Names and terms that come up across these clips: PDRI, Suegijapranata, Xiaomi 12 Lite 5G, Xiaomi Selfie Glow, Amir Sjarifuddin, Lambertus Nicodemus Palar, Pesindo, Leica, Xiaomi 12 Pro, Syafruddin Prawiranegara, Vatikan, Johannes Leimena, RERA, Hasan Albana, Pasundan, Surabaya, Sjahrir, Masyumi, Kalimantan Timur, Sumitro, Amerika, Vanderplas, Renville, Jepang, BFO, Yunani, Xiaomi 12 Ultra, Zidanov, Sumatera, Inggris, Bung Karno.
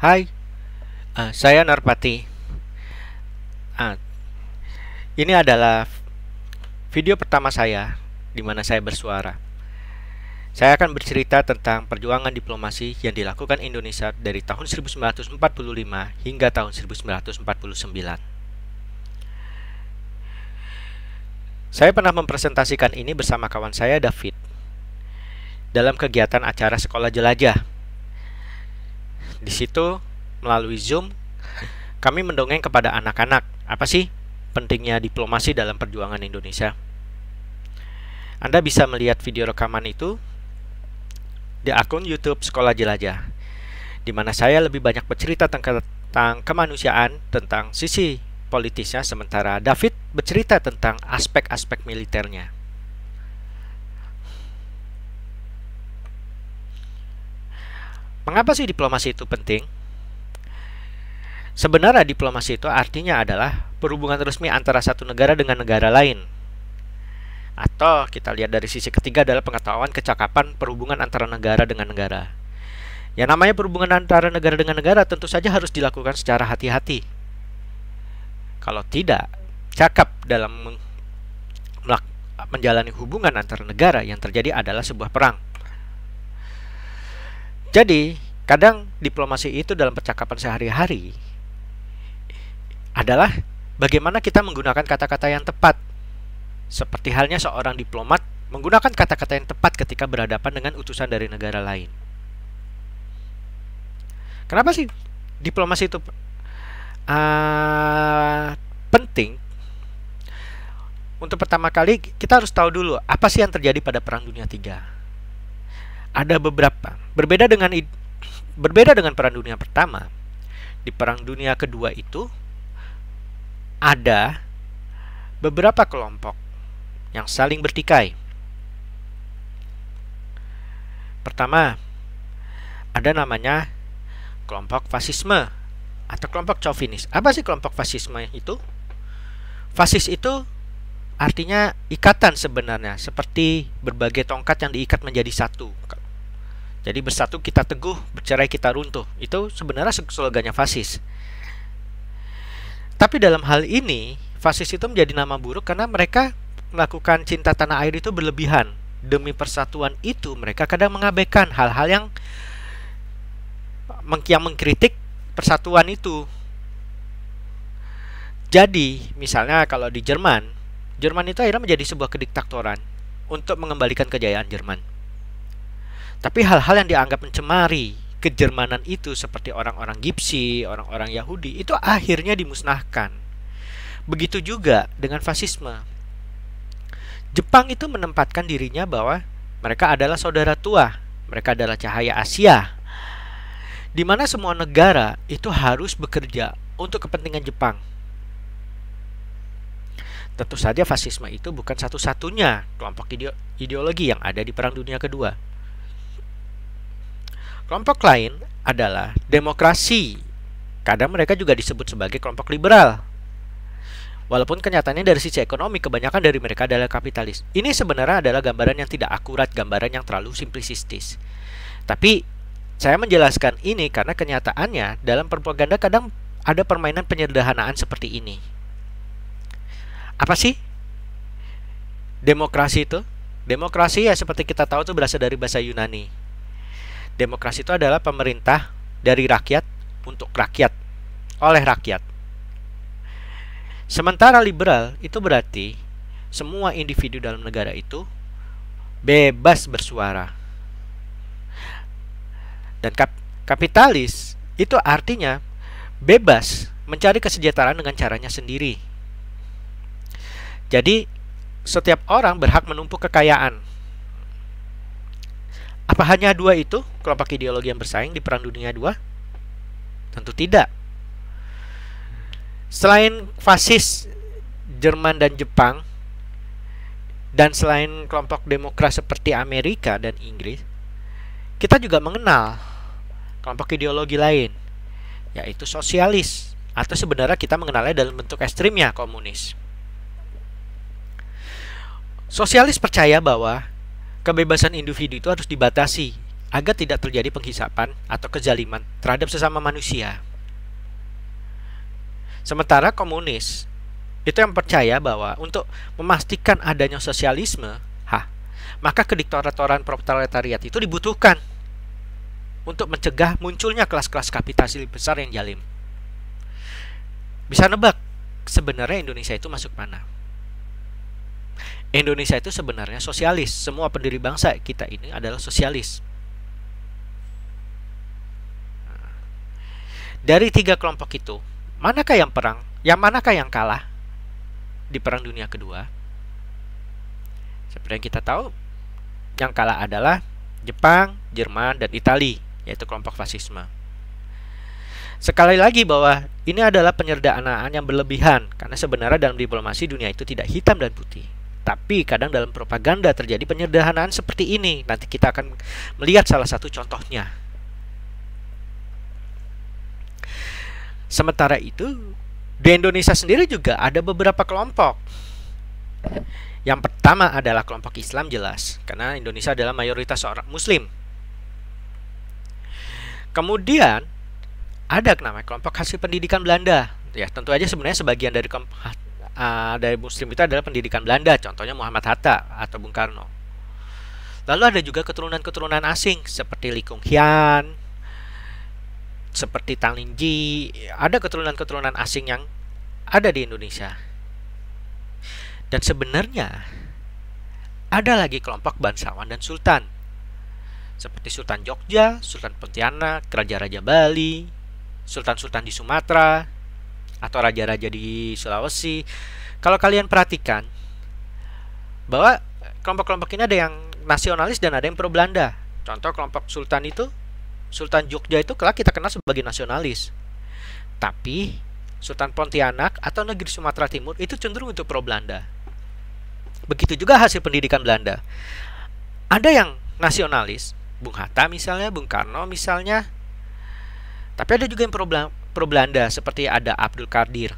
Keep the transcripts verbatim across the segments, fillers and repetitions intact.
Hai, uh, saya Narpati. Uh, ini adalah video pertama saya di mana saya bersuara. Saya akan bercerita tentang perjuangan diplomasi yang dilakukan Indonesia dari tahun seribu sembilan ratus empat puluh lima hingga tahun seribu sembilan ratus empat puluh sembilan. Saya pernah mempresentasikan ini bersama kawan saya, David, dalam kegiatan acara Sekolah Jelajah. Di situ, melalui Zoom, kami mendongeng kepada anak-anak. Apa sih pentingnya diplomasi dalam perjuangan Indonesia? Anda bisa melihat video rekaman itu di akun YouTube Sekolah Jelajah, di mana saya lebih banyak bercerita tentang kemanusiaan, tentang sisi politisnya, sementara David bercerita tentang aspek-aspek militernya. Mengapa sih diplomasi itu penting? Sebenarnya diplomasi itu artinya adalah perhubungan resmi antara satu negara dengan negara lain. Atau kita lihat dari sisi ketiga adalah pengetahuan kecakapan perhubungan antara negara dengan negara. Yang namanya perhubungan antara negara dengan negara tentu saja harus dilakukan secara hati-hati. Kalau tidak cakap dalam menjalani hubungan antara negara, yang terjadi adalah sebuah perang. Jadi kadang diplomasi itu dalam percakapan sehari-hari adalah bagaimana kita menggunakan kata-kata yang tepat. Seperti halnya seorang diplomat menggunakan kata-kata yang tepat ketika berhadapan dengan utusan dari negara lain. Kenapa sih diplomasi itu uh, penting? Untuk pertama kali kita harus tahu dulu apa sih yang terjadi pada Perang Dunia Ketiga. Ada beberapa. Berbeda dengan berbeda dengan Perang Dunia Pertama. Di Perang Dunia Kedua itu ada beberapa kelompok yang saling bertikai. Pertama, ada namanya kelompok fasisme atau kelompok chauvinis. Apa sih kelompok fasisme itu? Fasis itu artinya ikatan sebenarnya, seperti berbagai tongkat yang diikat menjadi satu. Jadi bersatu kita teguh, bercerai kita runtuh. Itu sebenarnya slogannya fasis. Tapi dalam hal ini, fasis itu menjadi nama buruk karena mereka melakukan cinta tanah air itu berlebihan. Demi persatuan itu mereka kadang mengabaikan hal-hal yang yang mengkritik persatuan itu. Jadi misalnya kalau di Jerman, Jerman itu akhirnya menjadi sebuah kediktatoran untuk mengembalikan kejayaan Jerman. Tapi hal-hal yang dianggap mencemari kejermanan itu seperti orang-orang Gipsi, orang-orang Yahudi itu akhirnya dimusnahkan. Begitu juga dengan fasisme. Jepang itu menempatkan dirinya bahwa mereka adalah saudara tua, mereka adalah cahaya Asia, di mana semua negara itu harus bekerja untuk kepentingan Jepang. Tentu saja fasisme itu bukan satu-satunya kelompok ideologi yang ada di Perang Dunia Kedua. Kelompok lain adalah demokrasi. Kadang mereka juga disebut sebagai kelompok liberal. Walaupun kenyataannya dari sisi ekonomi, kebanyakan dari mereka adalah kapitalis. Ini sebenarnya adalah gambaran yang tidak akurat, gambaran yang terlalu simplistis. Tapi, saya menjelaskan ini karena kenyataannya dalam propaganda kadang ada permainan penyederhanaan seperti ini. Apa sih demokrasi itu? Demokrasi ya seperti kita tahu itu berasal dari bahasa Yunani. Demokrasi itu adalah pemerintah dari rakyat untuk rakyat, oleh rakyat. Sementara liberal itu berarti semua individu dalam negara itu bebas bersuara. Dan kap kapitalis itu artinya bebas mencari kesejahteraan dengan caranya sendiri. Jadi setiap orang berhak menumpuk kekayaan. Apa hanya dua itu kelompok ideologi yang bersaing di Perang Dunia Kedua? Tentu tidak. Selain fasis Jerman dan Jepang, dan selain kelompok demokrasi seperti Amerika dan Inggris, kita juga mengenal kelompok ideologi lain, yaitu sosialis, atau sebenarnya kita mengenalnya dalam bentuk ekstrimnya, komunis. Sosialis percaya bahwa kebebasan individu itu harus dibatasi, agar tidak terjadi penghisapan atau kezaliman terhadap sesama manusia. Sementara komunis itu yang percaya bahwa untuk memastikan adanya sosialisme, ha, maka kediktatoran proletariat itu dibutuhkan untuk mencegah munculnya kelas-kelas kapitalis besar yang jalim. Bisa nebak sebenarnya Indonesia itu masuk mana? Indonesia itu sebenarnya sosialis. Semua pendiri bangsa kita ini adalah sosialis. Dari tiga kelompok itu, manakah yang perang? Yang manakah yang kalah di Perang Dunia Kedua? Seperti yang kita tahu, yang kalah adalah Jepang, Jerman, dan Italia, yaitu kelompok fasisme. Sekali lagi bahwa ini adalah penyederhanaan yang berlebihan, karena sebenarnya dalam diplomasi dunia itu tidak hitam dan putih. Tapi kadang dalam propaganda terjadi penyederhanaan seperti ini. Nanti kita akan melihat salah satu contohnya. Sementara itu, di Indonesia sendiri juga ada beberapa kelompok. Yang pertama adalah kelompok Islam jelas, karena Indonesia adalah mayoritas orang Muslim. Kemudian ada namanya kelompok hasil pendidikan Belanda. Ya, tentu aja sebenarnya sebagian dari kelompok, uh, dari Muslim itu adalah pendidikan Belanda, contohnya Muhammad Hatta atau Bung Karno. Lalu ada juga keturunan-keturunan asing seperti Lee Kung Hyan, seperti Tang Linji, ada keturunan-keturunan asing yang ada di Indonesia. Dan sebenarnya ada lagi kelompok bangsawan dan sultan, seperti Sultan Jogja, Sultan Pontianak, Raja-Raja Bali, sultan-sultan di Sumatera, atau raja-raja di Sulawesi. Kalau kalian perhatikan bahwa kelompok-kelompok ini ada yang nasionalis dan ada yang pro Belanda. Contoh kelompok sultan itu, Sultan Jogja itu kelak kita kenal sebagai nasionalis. Tapi Sultan Pontianak atau negeri Sumatera Timur itu cenderung untuk pro Belanda. Begitu juga hasil pendidikan Belanda. Ada yang nasionalis, Bung Hatta misalnya, Bung Karno misalnya. Tapi ada juga yang pro Belanda, seperti ada Abdul Qadir.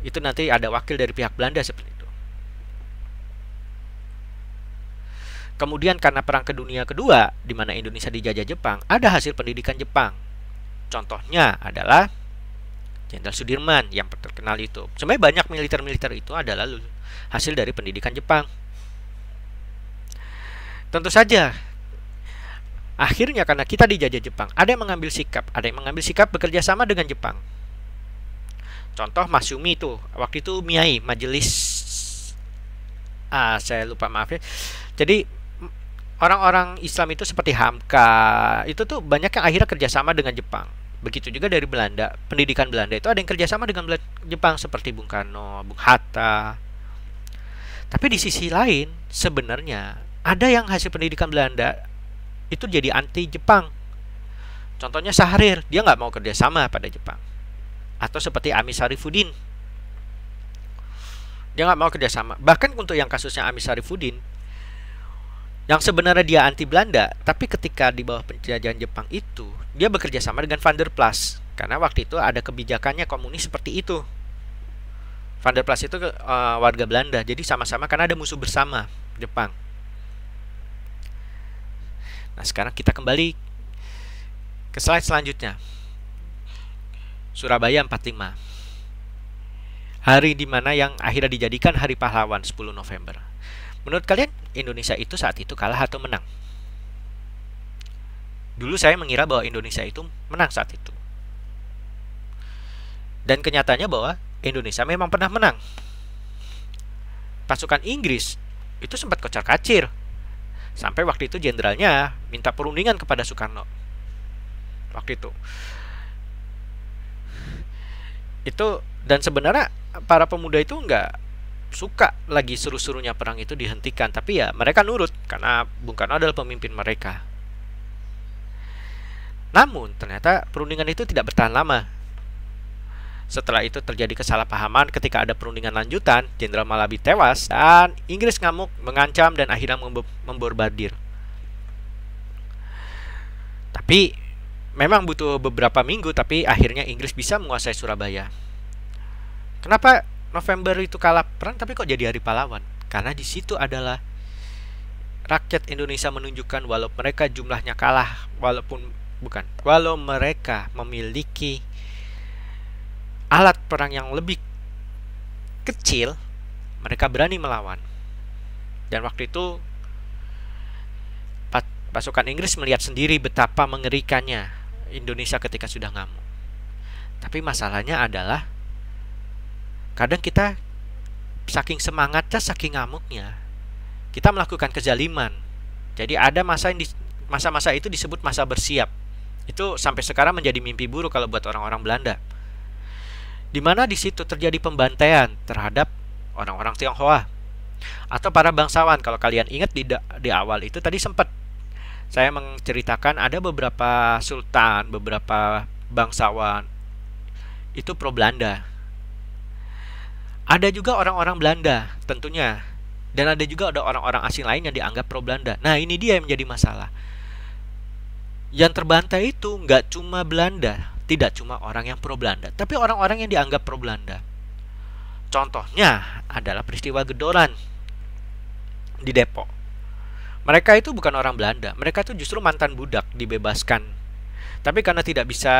Itu nanti ada wakil dari pihak Belanda seperti itu. Kemudian karena Perang Dunia Kedua, di mana Indonesia dijajah Jepang, ada hasil pendidikan Jepang. Contohnya adalah Jenderal Sudirman yang terkenal itu. Sebenarnya banyak militer-militer itu adalah hasil dari pendidikan Jepang. Tentu saja akhirnya karena kita dijajah Jepang, ada yang mengambil sikap, ada yang mengambil sikap bekerja sama dengan Jepang. Contoh Masyumi itu, waktu itu Miai, majelis, ah saya lupa maaf ya. Jadi orang-orang Islam itu seperti Hamka, itu tuh banyak yang akhirnya kerjasama dengan Jepang. Begitu juga dari Belanda, pendidikan Belanda itu ada yang kerjasama dengan Jepang seperti Bung Karno, Bung Hatta. Tapi di sisi lain sebenarnya ada yang hasil pendidikan Belanda itu jadi anti Jepang. Contohnya Sjahrir, dia nggak mau kerjasama pada Jepang. Atau seperti Amir Sjarifuddin, dia nggak mau kerjasama. Bahkan untuk yang kasusnya Amir Sjarifuddin, yang sebenarnya dia anti Belanda, tapi ketika di bawah penjajahan Jepang itu, dia bekerja sama dengan Vanderplas, karena waktu itu ada kebijakannya komunis seperti itu. Vanderplas itu uh, warga Belanda, jadi sama-sama karena ada musuh bersama Jepang. Nah, sekarang kita kembali ke slide selanjutnya. Surabaya empat puluh lima. Hari di mana yang akhirnya dijadikan Hari Pahlawan sepuluh November. Menurut kalian Indonesia itu saat itu kalah atau menang? Dulu saya mengira bahwa Indonesia itu menang saat itu. Dan kenyataannya bahwa Indonesia memang pernah menang. Pasukan Inggris itu sempat kocar-kacir. Sampai waktu itu jenderalnya minta perundingan kepada Soekarno. Waktu itu Itu dan sebenarnya para pemuda itu nggak suka lagi seru-serunya perang itu dihentikan. Tapi ya mereka nurut, karena Bung Karno adalah pemimpin mereka. Namun ternyata perundingan itu tidak bertahan lama. Setelah itu terjadi kesalahpahaman. Ketika ada perundingan lanjutan, Jenderal Malabi tewas dan Inggris ngamuk, mengancam, dan akhirnya membombardir. Tapi memang butuh beberapa minggu, tapi akhirnya Inggris bisa menguasai Surabaya. Kenapa November itu kalah perang tapi kok jadi Hari Pahlawan? Karena di situ adalah rakyat Indonesia menunjukkan walau mereka jumlahnya kalah, walaupun bukan, walau mereka memiliki alat perang yang lebih kecil, mereka berani melawan. Dan waktu itu pasukan Inggris melihat sendiri betapa mengerikannya Indonesia ketika sudah ngamuk. Tapi masalahnya adalah kadang kita saking semangatnya, saking ngamuknya, kita melakukan kezaliman. Jadi ada masa yang di, masa-masa itu disebut masa bersiap. Itu sampai sekarang menjadi mimpi buruk kalau buat orang-orang Belanda. Di mana di situ terjadi pembantaian terhadap orang-orang Tionghoa atau para bangsawan. Kalau kalian ingat di, di awal itu tadi sempat saya menceritakan ada beberapa sultan, beberapa bangsawan itu pro Belanda. Ada juga orang-orang Belanda tentunya, dan ada juga ada orang-orang asing lain yang dianggap pro Belanda. Nah, ini dia yang menjadi masalah. Yang terbantai itu nggak cuma Belanda, tidak cuma orang yang pro Belanda, tapi orang-orang yang dianggap pro Belanda. Contohnya adalah peristiwa Gedoran di Depok. Mereka itu bukan orang Belanda, mereka itu justru mantan budak dibebaskan. Tapi karena tidak bisa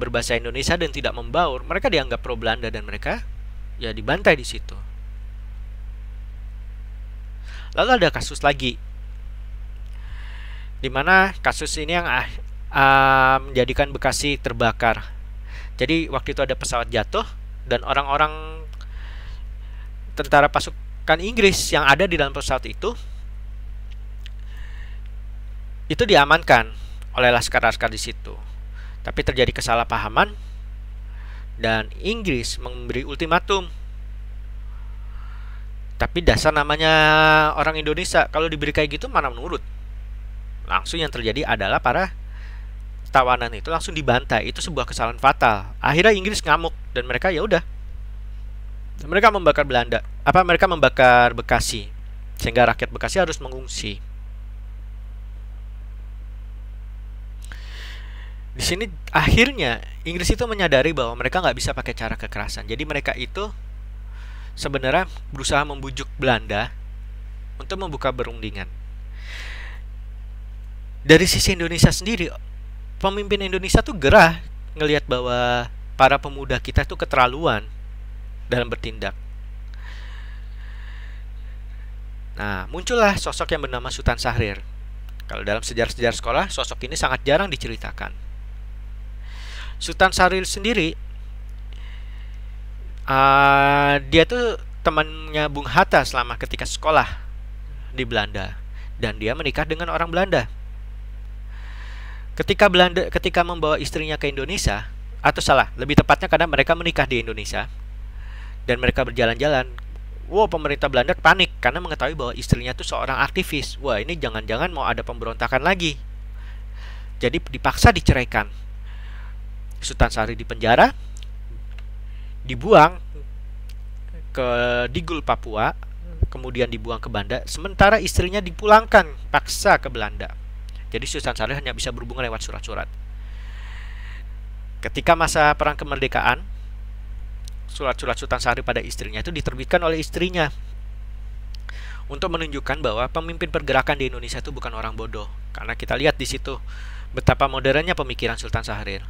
berbahasa Indonesia dan tidak membaur, mereka dianggap pro Belanda dan mereka ya dibantai di situ. Lalu ada kasus lagi, dimana kasus ini yang ah Uh, menjadikan Bekasi terbakar. Jadi waktu itu ada pesawat jatuh dan orang-orang tentara pasukan Inggris yang ada di dalam pesawat itu itu diamankan oleh laskar-laskar di situ. Tapi terjadi kesalahpahaman dan Inggris memberi ultimatum. Tapi dasar namanya orang Indonesia, kalau diberi kayak gitu mana menurut. Langsung yang terjadi adalah para tawanan itu langsung dibantai. Itu sebuah kesalahan fatal. Akhirnya Inggris ngamuk dan mereka ya udah, mereka membakar Belanda, apa mereka membakar Bekasi, sehingga rakyat Bekasi harus mengungsi. Di sini akhirnya Inggris itu menyadari bahwa mereka nggak bisa pakai cara kekerasan. Jadi mereka itu sebenarnya berusaha membujuk Belanda untuk membuka perundingan. Dari sisi Indonesia sendiri, pemimpin Indonesia tuh gerah ngelihat bahwa para pemuda kita tuh keterlaluan dalam bertindak. Nah, muncullah sosok yang bernama Sutan Sjahrir. Kalau dalam sejarah-sejarah sekolah, sosok ini sangat jarang diceritakan. Sutan Sjahrir sendiri, uh, dia tuh temannya Bung Hatta selama ketika sekolah di Belanda. Dan dia menikah dengan orang Belanda. Ketika Belanda, ketika membawa istrinya ke Indonesia, atau salah, lebih tepatnya karena mereka menikah di Indonesia dan mereka berjalan-jalan, wow, pemerintah Belanda panik karena mengetahui bahwa istrinya itu seorang aktivis. Wah, ini jangan-jangan mau ada pemberontakan lagi. Jadi dipaksa diceraikan. Sutan Sjahrir dipenjara, dibuang ke Digul Papua, kemudian dibuang ke Banda. Sementara istrinya dipulangkan paksa ke Belanda. Jadi Sutan Sjahrir hanya bisa berhubungan lewat surat-surat. Ketika masa perang kemerdekaan, surat-surat Sutan Sjahrir pada istrinya itu diterbitkan oleh istrinya untuk menunjukkan bahwa pemimpin pergerakan di Indonesia itu bukan orang bodoh. Karena kita lihat di situ betapa modernnya pemikiran Sutan Sjahrir.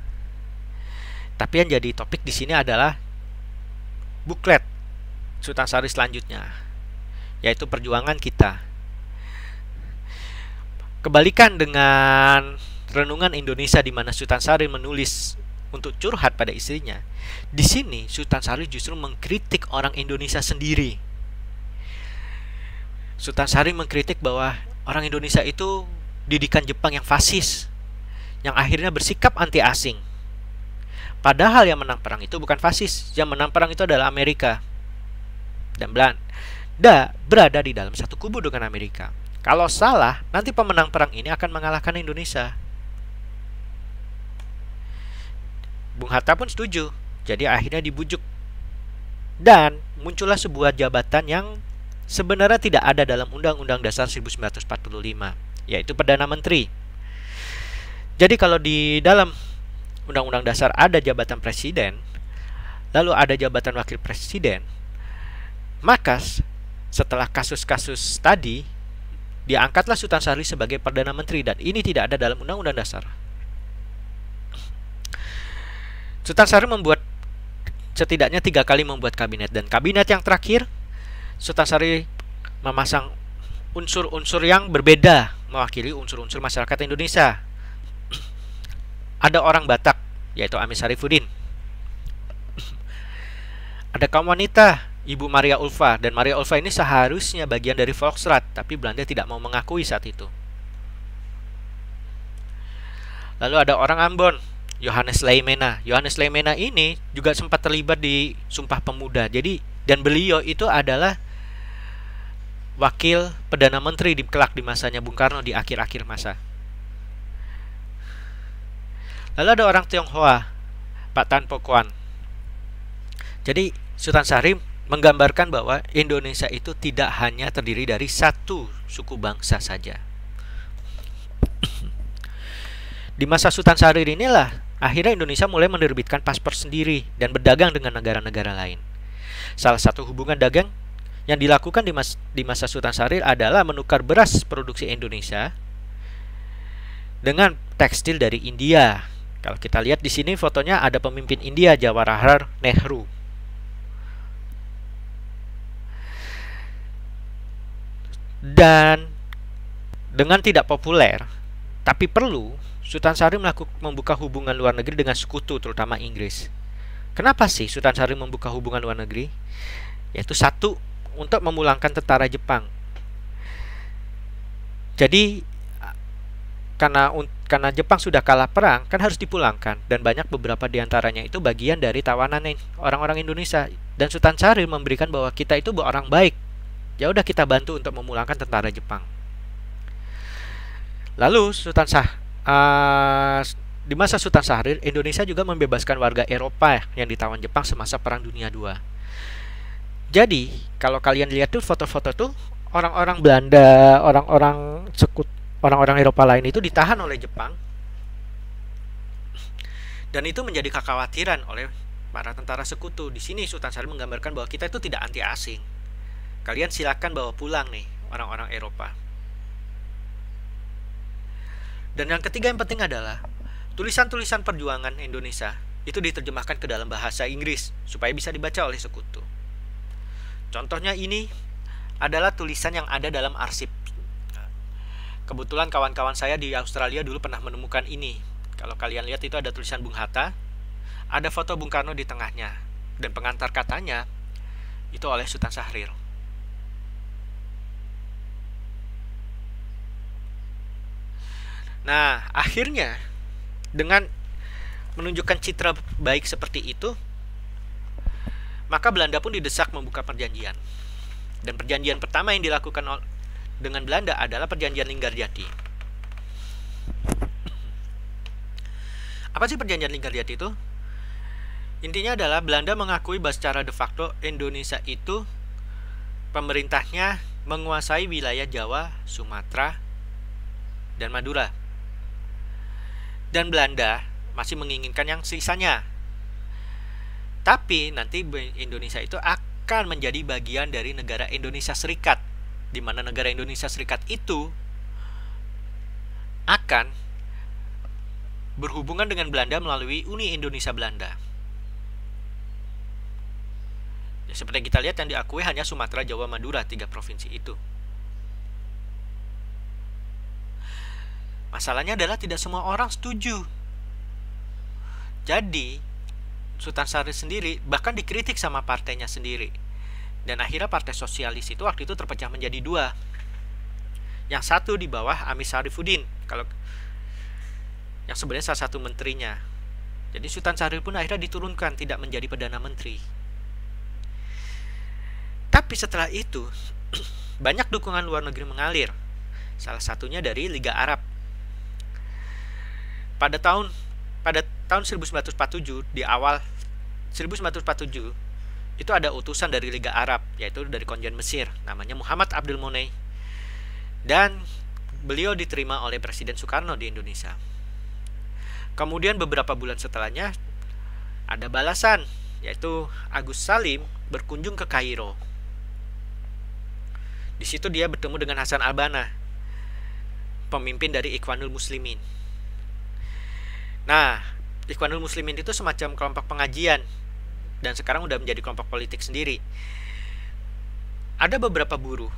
Tapi yang jadi topik di sini adalah buklet Sutan Sjahrir selanjutnya, yaitu perjuangan kita. Kebalikan dengan renungan Indonesia di mana Sutan Sjahrir menulis untuk curhat pada istrinya, di sini Sutan Sjahrir justru mengkritik orang Indonesia sendiri. Sutan Sjahrir mengkritik bahwa orang Indonesia itu didikan Jepang yang fasis, yang akhirnya bersikap anti asing. Padahal yang menang perang itu bukan fasis, yang menang perang itu adalah Amerika. Dan Belanda berada di dalam satu kubu dengan Amerika. Kalau salah, nanti pemenang perang ini akan mengalahkan Indonesia. Bung Hatta pun setuju. Jadi akhirnya dibujuk. Dan muncullah sebuah jabatan yang sebenarnya tidak ada dalam Undang-Undang Dasar seribu sembilan ratus empat puluh lima, yaitu Perdana Menteri. Jadi kalau di dalam Undang-Undang Dasar ada jabatan presiden, lalu ada jabatan wakil presiden, maka setelah kasus-kasus tadi diangkatlah Sutan Sjahrir sebagai Perdana Menteri, dan ini tidak ada dalam Undang-Undang Dasar. Sutan Sjahrir membuat setidaknya tiga kali membuat kabinet, dan kabinet yang terakhir Sutan Sjahrir memasang unsur-unsur yang berbeda mewakili unsur-unsur masyarakat Indonesia. Ada orang Batak, yaitu Amir Sjarifuddin. Ada kaum wanita, Ibu Maria Ulfa, dan Maria Ulfa ini seharusnya bagian dari Volksraad, tapi Belanda tidak mau mengakui saat itu. Lalu ada orang Ambon, Johannes Leimena. Johannes Leimena ini juga sempat terlibat di Sumpah Pemuda. Jadi dan beliau itu adalah wakil perdana menteri di kelak di masanya Bung Karno di akhir-akhir masa. Lalu ada orang Tionghoa, Pak Tan Pokoan. Jadi Sutan Sjahrir menggambarkan bahwa Indonesia itu tidak hanya terdiri dari satu suku bangsa saja. Di masa Sutan Sjahrir inilah akhirnya Indonesia mulai menerbitkan paspor sendiri dan berdagang dengan negara-negara lain. Salah satu hubungan dagang yang dilakukan di, mas di masa Sutan Sjahrir adalah menukar beras produksi Indonesia dengan tekstil dari India. Kalau kita lihat di sini fotonya ada pemimpin India, Jawaharlal Nehru. Dan dengan tidak populer tapi perlu, Sutan Sjahrir melakukan membuka hubungan luar negeri dengan sekutu, terutama Inggris. Kenapa sih Sutan Sjahrir membuka hubungan luar negeri? Yaitu satu, untuk memulangkan tentara Jepang. Jadi karena karena Jepang sudah kalah perang, kan harus dipulangkan, dan banyak beberapa diantaranya itu bagian dari tawanan orang-orang Indonesia. Dan Sutan Sjahrir memberikan bahwa kita itu orang baik. Ya udah, kita bantu untuk memulangkan tentara Jepang. Lalu Sutan Shah, uh, di masa Sutan Sjahrir, Indonesia juga membebaskan warga Eropa yang ditawan Jepang semasa Perang Dunia kedua. Jadi kalau kalian lihat tuh foto-foto tuh, orang-orang Belanda, orang-orang sekut, orang-orang Eropa lain itu ditahan oleh Jepang, dan itu menjadi kekhawatiran oleh para tentara sekutu. Di sini Sutan Sjahrir menggambarkan bahwa kita itu tidak anti asing. Kalian silakan bawa pulang nih orang-orang Eropa. Dan yang ketiga yang penting adalah tulisan-tulisan perjuangan Indonesia itu diterjemahkan ke dalam bahasa Inggris supaya bisa dibaca oleh sekutu. Contohnya ini adalah tulisan yang ada dalam arsip. Kebetulan kawan-kawan saya di Australia dulu pernah menemukan ini. Kalau kalian lihat itu ada tulisan Bung Hatta, ada foto Bung Karno di tengahnya, dan pengantar katanya itu oleh Sutan Sjahrir. Nah, akhirnya dengan menunjukkan citra baik seperti itu, maka Belanda pun didesak membuka perjanjian. Dan perjanjian pertama yang dilakukan dengan Belanda adalah perjanjian Linggarjati. Apa sih perjanjian Linggarjati itu? Intinya adalah Belanda mengakui secara de facto Indonesia itu pemerintahnya menguasai wilayah Jawa, Sumatera, dan Madura. Dan Belanda masih menginginkan yang sisanya. Tapi nanti Indonesia itu akan menjadi bagian dari negara Indonesia Serikat, di mana negara Indonesia Serikat itu akan berhubungan dengan Belanda melalui Uni Indonesia Belanda. Ya, seperti kita lihat yang diakui hanya Sumatera, Jawa, Madura, tiga provinsi itu. Masalahnya adalah tidak semua orang setuju. Jadi Sutan Sjahrir sendiri bahkan dikritik sama partainya sendiri. Dan akhirnya partai sosialis itu waktu itu terpecah menjadi dua. Yang satu di bawah Amir Sjarifuddin, kalau yang sebenarnya salah satu menterinya. Jadi Sutan Sjahrir pun akhirnya diturunkan, tidak menjadi perdana menteri. Tapi setelah itu banyak dukungan luar negeri mengalir. Salah satunya dari Liga Arab. Pada tahun pada tahun seribu sembilan ratus empat puluh tujuh, di awal seribu sembilan ratus empat puluh tujuh itu ada utusan dari Liga Arab, yaitu dari konjen Mesir, namanya Muhammad Abdul Monei, dan beliau diterima oleh Presiden Soekarno di Indonesia. Kemudian beberapa bulan setelahnya ada balasan, yaitu Agus Salim berkunjung ke Kairo. Di situ dia bertemu dengan Hasan Albana. pemimpin dari Ikhwanul Muslimin. Nah, Ikhwanul Muslimin itu semacam kelompok pengajian dan sekarang udah menjadi kelompok politik sendiri. Ada beberapa buruh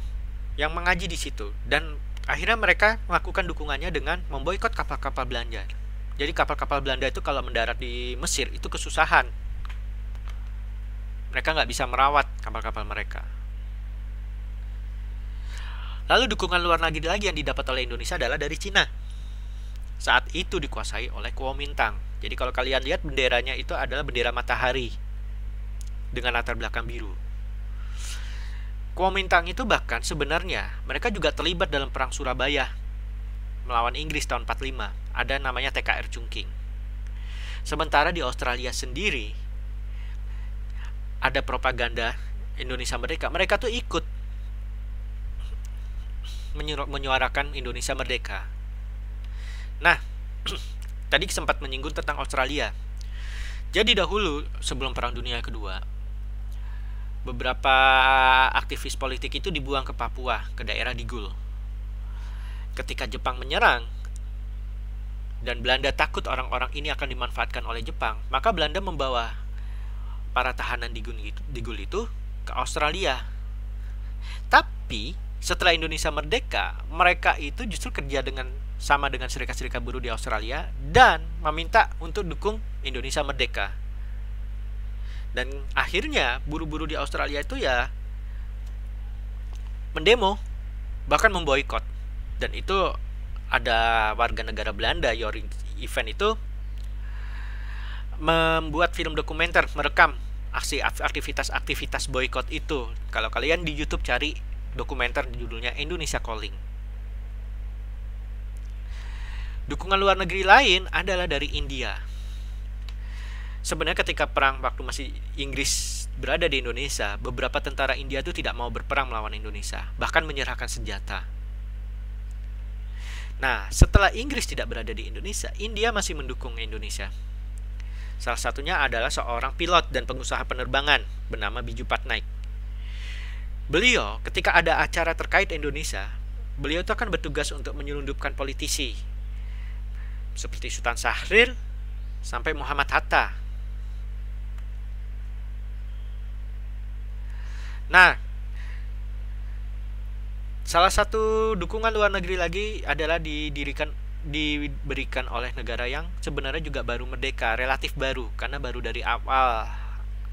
yang mengaji di situ dan akhirnya mereka melakukan dukungannya dengan memboikot kapal-kapal Belanda. Jadi kapal-kapal Belanda itu kalau mendarat di Mesir itu kesusahan. Mereka nggak bisa merawat kapal-kapal mereka. Lalu dukungan luar negeri lagi yang didapat oleh Indonesia adalah dari Cina. Saat itu dikuasai oleh Kuomintang. Jadi kalau kalian lihat benderanya itu adalah bendera matahari dengan latar belakang biru. Kuomintang itu bahkan sebenarnya mereka juga terlibat dalam perang Surabaya melawan Inggris tahun empat puluh lima. Ada namanya T K R Chungking. Sementara di Australia sendiri ada propaganda Indonesia Merdeka. Mereka tuh ikut menyuarakan Indonesia Merdeka. Nah, tadi sempat menyinggung tentang Australia. Jadi dahulu sebelum Perang Dunia Kedua, beberapa aktivis politik itu dibuang ke Papua, ke daerah Digul. Ketika Jepang menyerang dan Belanda takut orang-orang ini akan dimanfaatkan oleh Jepang, maka Belanda membawa para tahanan Digul itu ke Australia. Tapi setelah Indonesia merdeka, mereka itu justru kerja dengan sama dengan serikat-serikat buruh di Australia dan meminta untuk dukung Indonesia merdeka. Dan akhirnya buruh-buruh di Australia itu ya mendemo, bahkan memboikot. Dan itu ada warga negara Belanda, Yoring Event itu membuat film dokumenter, merekam aksi aktivitas-aktivitas boykot itu. Kalau kalian di YouTube cari dokumenter judulnya Indonesia Calling. Dukungan luar negeri lain adalah dari India. Sebenarnya ketika perang waktu masih Inggris berada di Indonesia, beberapa tentara India itu tidak mau berperang melawan Indonesia, bahkan menyerahkan senjata. Nah, setelah Inggris tidak berada di Indonesia, India masih mendukung Indonesia. Salah satunya adalah seorang pilot dan pengusaha penerbangan bernama Biju Patnaik. Beliau ketika ada acara terkait Indonesia, beliau itu akan bertugas untuk menyelundupkan politisi seperti Sutan Sjahrir sampai Muhammad Hatta. Nah, salah satu dukungan luar negeri lagi adalah didirikan diberikan oleh negara yang sebenarnya juga baru merdeka, relatif baru karena baru dari awal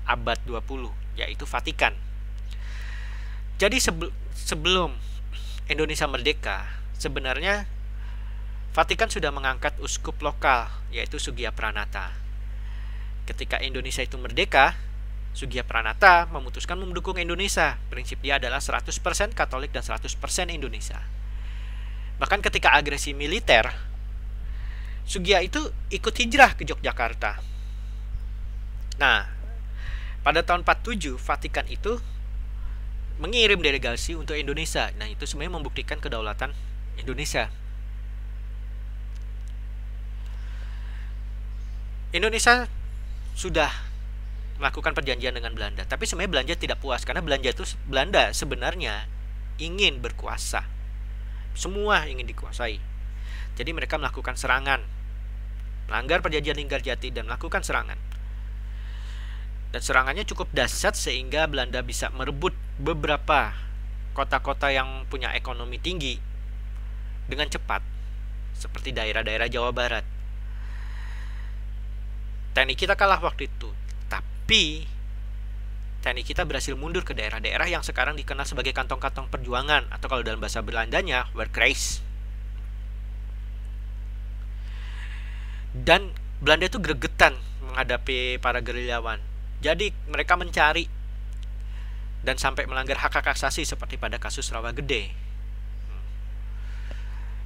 abad dua puluh, yaitu Vatikan. Jadi sebelum Indonesia merdeka, sebenarnya Vatikan sudah mengangkat uskup lokal, yaitu Suegijapranata. Ketika Indonesia itu merdeka, Suegijapranata memutuskan mendukung Indonesia. Prinsip dia adalah seratus persen Katolik dan seratus persen Indonesia. Bahkan ketika agresi militer, Sugiya itu ikut hijrah ke Yogyakarta. Nah, pada tahun empat puluh tujuh, Vatikan itu mengirim delegasi untuk Indonesia. Nah, itu sebenarnya membuktikan kedaulatan Indonesia. Indonesia sudah melakukan perjanjian dengan Belanda, tapi sebenarnya Belanda tidak puas karena Belanda itu Belanda sebenarnya ingin berkuasa. Semua ingin dikuasai. Jadi mereka melakukan serangan, melanggar perjanjian Linggarjati dan melakukan serangan. Dan serangannya cukup dahsyat sehingga Belanda bisa merebut beberapa kota-kota yang punya ekonomi tinggi dengan cepat, seperti daerah-daerah Jawa Barat. T N I kita kalah waktu itu, tapi T N I kita berhasil mundur ke daerah-daerah yang sekarang dikenal sebagai kantong-kantong perjuangan atau kalau dalam bahasa Belandanya Werkreis. Dan Belanda itu gregetan menghadapi para gerilyawan. Jadi mereka mencari dan sampai melanggar hak hak asasi seperti pada kasus Rawagede.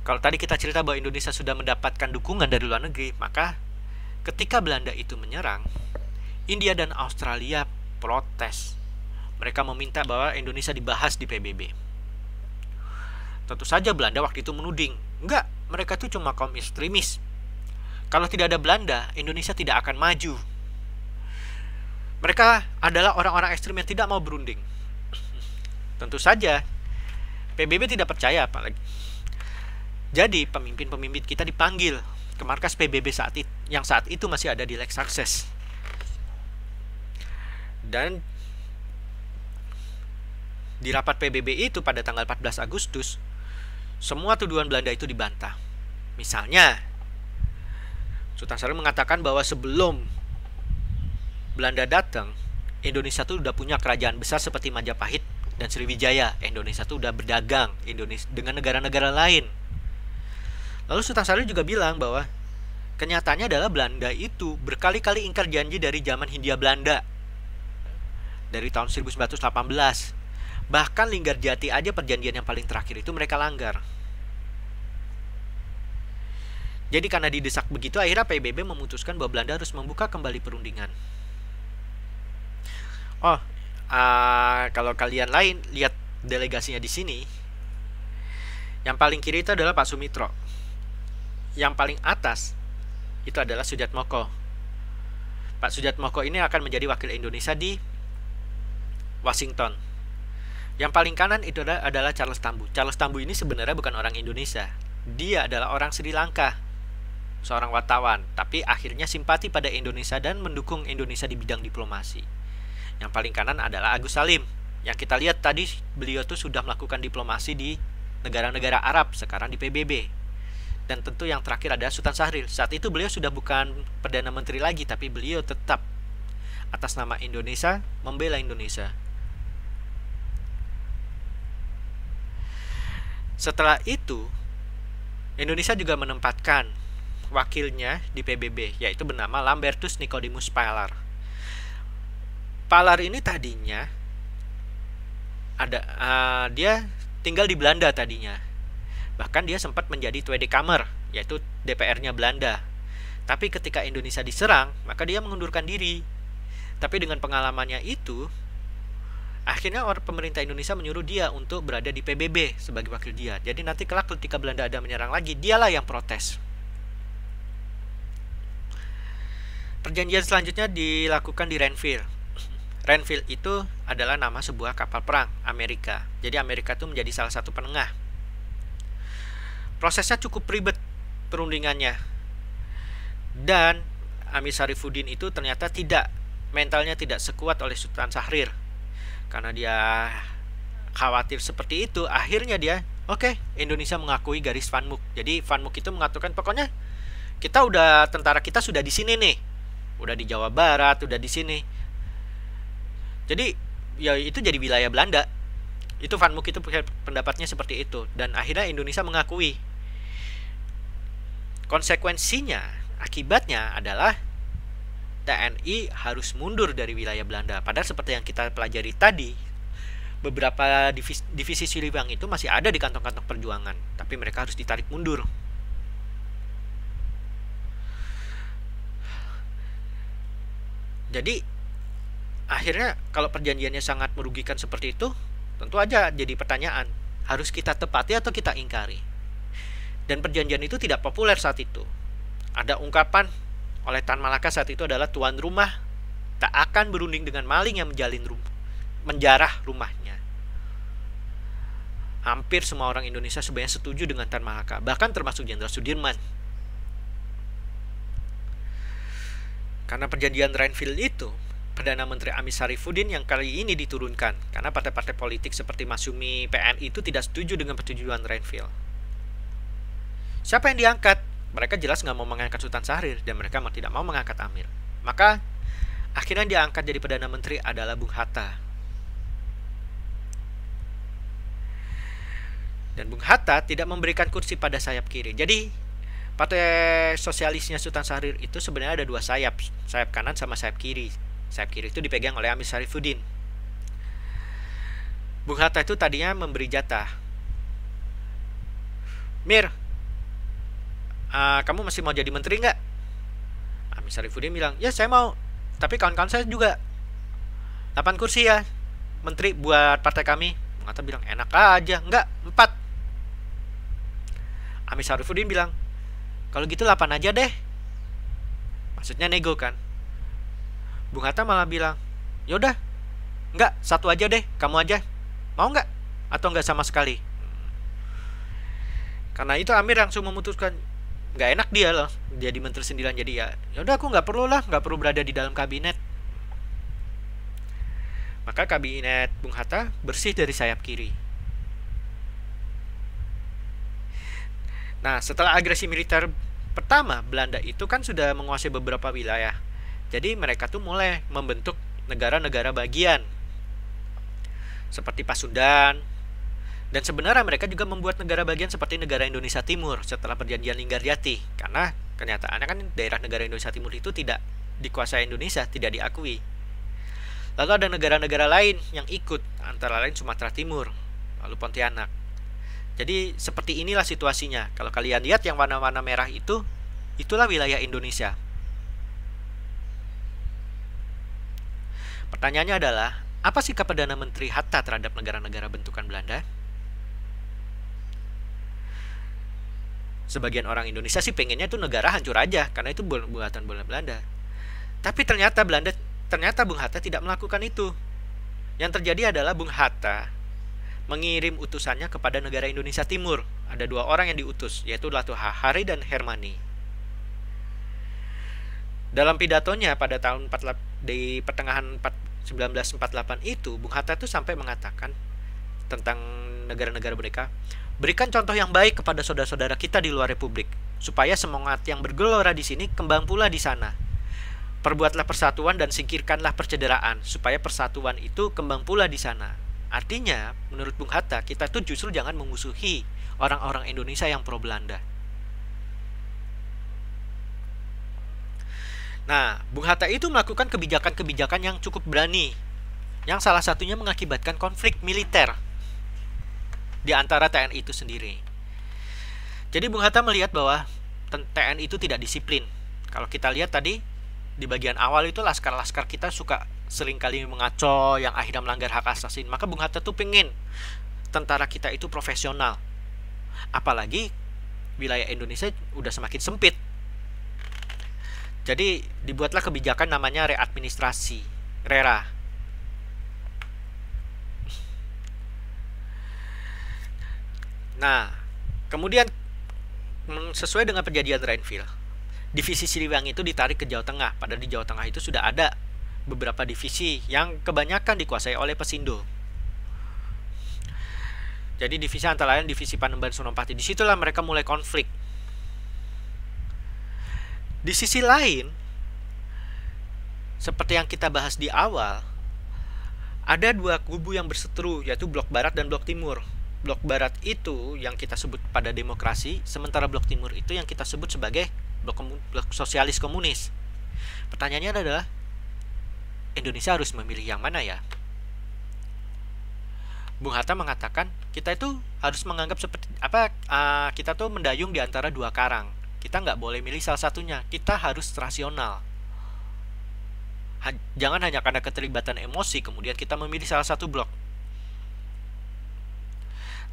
Kalau tadi kita cerita bahwa Indonesia sudah mendapatkan dukungan dari luar negeri, maka ketika Belanda itu menyerang, India dan Australia protes. Mereka meminta bahwa Indonesia dibahas di P B B. Tentu saja Belanda waktu itu menuding, enggak, mereka itu cuma kaum ekstremis. Kalau tidak ada Belanda, Indonesia tidak akan maju. Mereka adalah orang-orang ekstrem yang tidak mau berunding. Tentu saja P B B tidak percaya apalagi. Jadi pemimpin-pemimpin kita dipanggil ke markas P B B saat itu, yang saat itu masih ada di Lake Success. Dan di rapat P B B itu pada tanggal empat belas Agustus, semua tuduhan Belanda itu dibantah. Misalnya, Sutan Sjahrir mengatakan bahwa sebelum Belanda datang, Indonesia itu udah punya kerajaan besar seperti Majapahit dan Sriwijaya. Indonesia itu udah berdagang Indonesia dengan negara-negara lain. Lalu Sutan Sjahrir juga bilang bahwa kenyataannya adalah Belanda itu berkali-kali ingkar janji dari zaman Hindia Belanda, dari tahun seribu sembilan ratus delapan belas. Bahkan Linggarjati aja perjanjian yang paling terakhir itu mereka langgar. Jadi karena didesak begitu, akhirnya P B B memutuskan bahwa Belanda harus membuka kembali perundingan. Oh, uh, kalau kalian lain lihat delegasinya di sini, yang paling kiri itu adalah Pak Sumitro, yang paling atas itu adalah Sujatmoko. Pak Sujatmoko ini akan menjadi wakil Indonesia di Washington. Yang paling kanan itu adalah Charles Tambu. Charles Tambu ini sebenarnya bukan orang Indonesia. Dia adalah orang Sri Lanka, seorang wartawan, tapi akhirnya simpati pada Indonesia dan mendukung Indonesia di bidang diplomasi. Yang paling kanan adalah Agus Salim. Yang kita lihat tadi, beliau tuh sudah melakukan diplomasi di negara-negara Arab, sekarang di P B B. Dan tentu yang terakhir adalah Sutan Sjahrir. Saat itu beliau sudah bukan Perdana Menteri lagi, tapi beliau tetap atas nama Indonesia membela Indonesia. Setelah itu, Indonesia juga menempatkan wakilnya di P B B, yaitu bernama Lambertus Nicodemus Palar. Palar ini tadinya ada uh, dia tinggal di Belanda tadinya. Bahkan dia sempat menjadi Tweede Kamer, yaitu D P R-nya Belanda. Tapi ketika Indonesia diserang, maka dia mengundurkan diri. Tapi dengan pengalamannya itu, akhirnya orang pemerintah Indonesia menyuruh dia untuk berada di P B B sebagai wakil dia. Jadi nanti kelak ketika Belanda ada menyerang lagi, dialah yang protes. Perjanjian selanjutnya dilakukan di Renville. Renville itu adalah nama sebuah kapal perang Amerika. Jadi Amerika itu menjadi salah satu penengah. Prosesnya cukup ribet perundingannya. Dan Amir Sjarifuddin itu ternyata tidak, mentalnya tidak sekuat oleh Sutan Sjahrir. Karena dia khawatir seperti itu, akhirnya dia, oke, okay, Indonesia mengakui garis Van Mook. Jadi Van Mook itu mengatakan, pokoknya kita udah, tentara kita sudah di sini nih, udah di Jawa Barat, udah di sini. Jadi ya itu jadi wilayah Belanda. Itu Van Mook itu pendapatnya seperti itu, dan akhirnya Indonesia mengakui. Konsekuensinya, akibatnya adalah T N I harus mundur dari wilayah Belanda. Padahal seperti yang kita pelajari tadi, beberapa divisi, divisi Siliwang itu masih ada di kantong-kantong perjuangan, tapi mereka harus ditarik mundur. Jadi akhirnya kalau perjanjiannya sangat merugikan seperti itu, tentu aja jadi pertanyaan, harus kita tepati atau kita ingkari. Dan perjanjian itu tidak populer saat itu. Ada ungkapan oleh Tan Malaka saat itu adalah, tuan rumah tak akan berunding dengan maling yang menjalin rumah, menjarah rumahnya. Hampir semua orang Indonesia sebenarnya setuju dengan Tan Malaka, bahkan termasuk Jenderal Sudirman. Karena perjanjian Renville itu, Perdana Menteri Amir Sjarifuddin yang kali ini diturunkan, karena partai-partai politik seperti Masyumi, P N I itu tidak setuju dengan persetujuan Renville. Siapa yang diangkat? Mereka jelas nggak mau mengangkat Sutan Sjahrir dan mereka tidak mau mengangkat Amir. Maka akhirnya diangkat jadi Perdana Menteri adalah Bung Hatta. Dan Bung Hatta tidak memberikan kursi pada sayap kiri. Jadi partai sosialisnya Sutan Sjahrir itu sebenarnya ada dua sayap, sayap kanan sama sayap kiri. Sayap kiri itu dipegang oleh Amir Sjarifuddin. Bung Hatta itu tadinya memberi jatah, Mir, Uh, kamu masih mau jadi menteri nggak? Amir Sjarifuddin bilang, ya saya mau, tapi kawan-kawan saya juga delapan kursi ya menteri buat partai kami. Mengata bilang, enak aja, enggak, empat. Amir Sjarifuddin bilang, kalau gitu delapan aja deh, maksudnya nego kan. Bung Hatta malah bilang, yaudah, enggak, satu aja deh, kamu aja, mau nggak? Atau nggak sama sekali? Karena itu Amir langsung memutuskan, nggak enak dia loh jadi menteri sendirian, jadi ya yaudah aku nggak perlu lah, nggak perlu berada di dalam kabinet. Maka kabinet Bung Hatta bersih dari sayap kiri. Nah, setelah agresi militer pertama, Belanda itu kan sudah menguasai beberapa wilayah. Jadi mereka tuh mulai membentuk negara-negara bagian seperti Pasundan. Dan sebenarnya mereka juga membuat negara bagian seperti negara Indonesia Timur setelah perjanjian Linggarjati, karena kenyataannya kan daerah negara Indonesia Timur itu tidak dikuasai Indonesia, tidak diakui. Lalu ada negara-negara lain yang ikut, antara lain Sumatera Timur, lalu Pontianak. Jadi seperti inilah situasinya. Kalau kalian lihat yang warna-warna merah itu, itulah wilayah Indonesia. Pertanyaannya adalah, apa sikap Perdana Menteri Hatta terhadap negara-negara bentukan Belanda? Sebagian orang Indonesia sih pengennya itu negara hancur aja, karena itu buatan Belanda. Tapi ternyata Belanda, ternyata Bung Hatta tidak melakukan itu. Yang terjadi adalah Bung Hatta mengirim utusannya kepada negara Indonesia Timur. Ada dua orang yang diutus, yaitu Latu Hari dan Hermani. Dalam pidatonya pada tahun di pertengahan seribu sembilan ratus empat puluh delapan itu, Bung Hatta itu sampai mengatakan tentang negara-negara mereka, berikan contoh yang baik kepada saudara-saudara kita di luar republik, supaya semangat yang bergelora di sini kembang pula di sana. Perbuatlah persatuan dan singkirkanlah percederaan, supaya persatuan itu kembang pula di sana. Artinya, menurut Bung Hatta, kita itu justru jangan memusuhi orang-orang Indonesia yang pro-Belanda. Nah, Bung Hatta itu melakukan kebijakan-kebijakan yang cukup berani, yang salah satunya mengakibatkan konflik militer di antara T N I itu sendiri. Jadi Bung Hatta melihat bahwa T N I itu tidak disiplin. Kalau kita lihat tadi di bagian awal itu, laskar-laskar kita suka seringkali mengaco, yang akhirnya melanggar hak asasi. Maka Bung Hatta tuh pengen tentara kita itu profesional. Apalagi wilayah Indonesia udah semakin sempit. Jadi dibuatlah kebijakan namanya readministrasi, RERA. Nah, kemudian sesuai dengan perjanjian Renville, divisi Siliwangi itu ditarik ke Jawa Tengah. Padahal di Jawa Tengah itu sudah ada beberapa divisi yang kebanyakan dikuasai oleh Pesindo. Jadi divisi antara lain divisi Panembahan Senopati. Disitulah mereka mulai konflik. Di sisi lain, seperti yang kita bahas di awal, ada dua kubu yang berseteru, yaitu Blok Barat dan Blok Timur. Blok Barat itu yang kita sebut pada demokrasi, sementara Blok Timur itu yang kita sebut sebagai blok, blok sosialis komunis. Pertanyaannya adalah, Indonesia harus memilih yang mana ya? Bung Hatta mengatakan, kita itu harus menganggap seperti apa? Uh, kita tuh mendayung di antara dua karang. Kita nggak boleh milih salah satunya. Kita harus rasional. Ha, jangan hanya karena keterlibatan emosi kemudian kita memilih salah satu blok.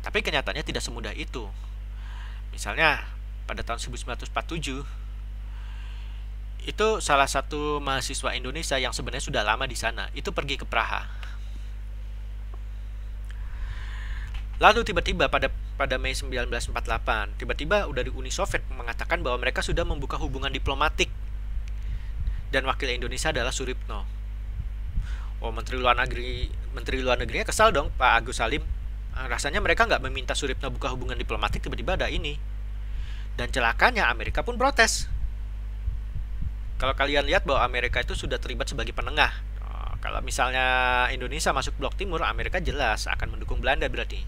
Tapi kenyataannya tidak semudah itu. Misalnya pada tahun seribu sembilan ratus empat puluh tujuh itu salah satu mahasiswa Indonesia yang sebenarnya sudah lama di sana itu pergi ke Praha. Lalu tiba-tiba pada pada Mei seribu sembilan ratus empat puluh delapan tiba-tiba udah di Uni Soviet mengatakan bahwa mereka sudah membuka hubungan diplomatik dan wakil Indonesia adalah Suripno. Oh, menteri luar negeri menteri luar negerinya kesal dong, Pak Agus Salim. Rasanya mereka nggak meminta Suripno buka hubungan diplomatik, tiba-tiba ada ini. Dan celakanya Amerika pun protes. Kalau kalian lihat bahwa Amerika itu sudah terlibat sebagai penengah. Oh, kalau misalnya Indonesia masuk Blok Timur, Amerika jelas akan mendukung Belanda berarti.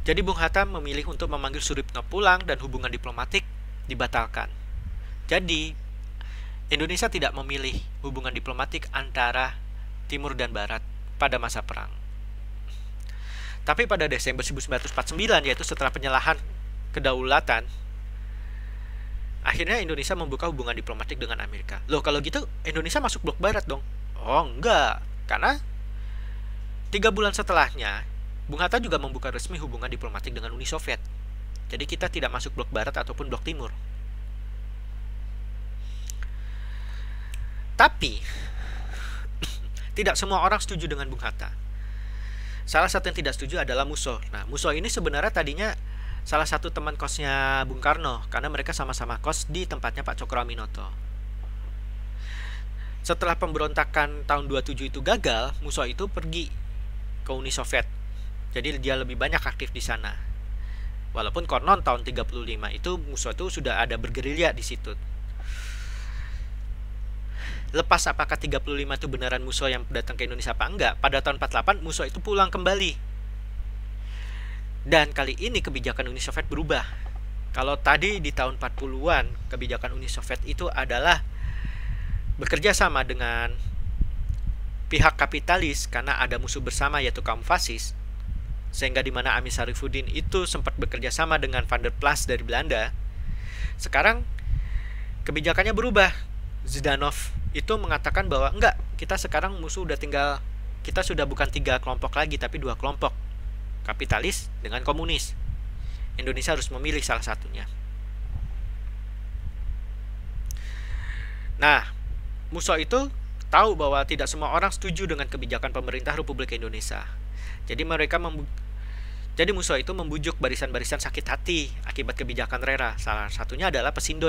Jadi Bung Hatta memilih untuk memanggil Suripno pulang dan hubungan diplomatik dibatalkan. Jadi Indonesia tidak memilih hubungan diplomatik antara Timur dan Barat pada masa perang. Tapi pada Desember seribu sembilan ratus empat puluh sembilan, yaitu setelah penyerahan kedaulatan, akhirnya Indonesia membuka hubungan diplomatik dengan Amerika. Loh, kalau gitu Indonesia masuk Blok Barat dong? Oh, enggak. Karena tiga bulan setelahnya, Bung Hatta juga membuka resmi hubungan diplomatik dengan Uni Soviet. Jadi kita tidak masuk Blok Barat ataupun Blok Timur. Tapi tidak semua orang setuju dengan Bung Hatta. Salah satu yang tidak setuju adalah Musso. Nah, Musso ini sebenarnya tadinya salah satu teman kosnya Bung Karno karena mereka sama-sama kos di tempatnya Pak Cokro Aminoto. Setelah pemberontakan tahun dua puluh tujuh itu gagal, Musso itu pergi ke Uni Soviet. Jadi dia lebih banyak aktif di sana. Walaupun konon tahun tiga puluh lima itu Musso itu sudah ada bergerilya di situ. Lepas apakah tiga puluh lima itu beneran Musso yang datang ke Indonesia apa enggak, pada tahun empat puluh delapan Musso itu pulang kembali. Dan kali ini kebijakan Uni Soviet berubah. Kalau tadi di tahun empat puluhan kebijakan Uni Soviet itu adalah bekerja sama dengan pihak kapitalis karena ada musuh bersama yaitu kaum fasis. Sehingga dimana Amir Sjarifuddin itu sempat bekerja sama dengan Vanderplas dari Belanda. Sekarang kebijakannya berubah. Zidanov itu mengatakan bahwa enggak, kita sekarang musuh udah tinggal, kita sudah bukan tiga kelompok lagi tapi dua kelompok, kapitalis dengan komunis. Indonesia harus memilih salah satunya. Nah, Musso itu tahu bahwa tidak semua orang setuju dengan kebijakan pemerintah Republik Indonesia. Jadi mereka jadi Musso itu membujuk barisan-barisan sakit hati akibat kebijakan Rera. Salah satunya adalah Pesindo.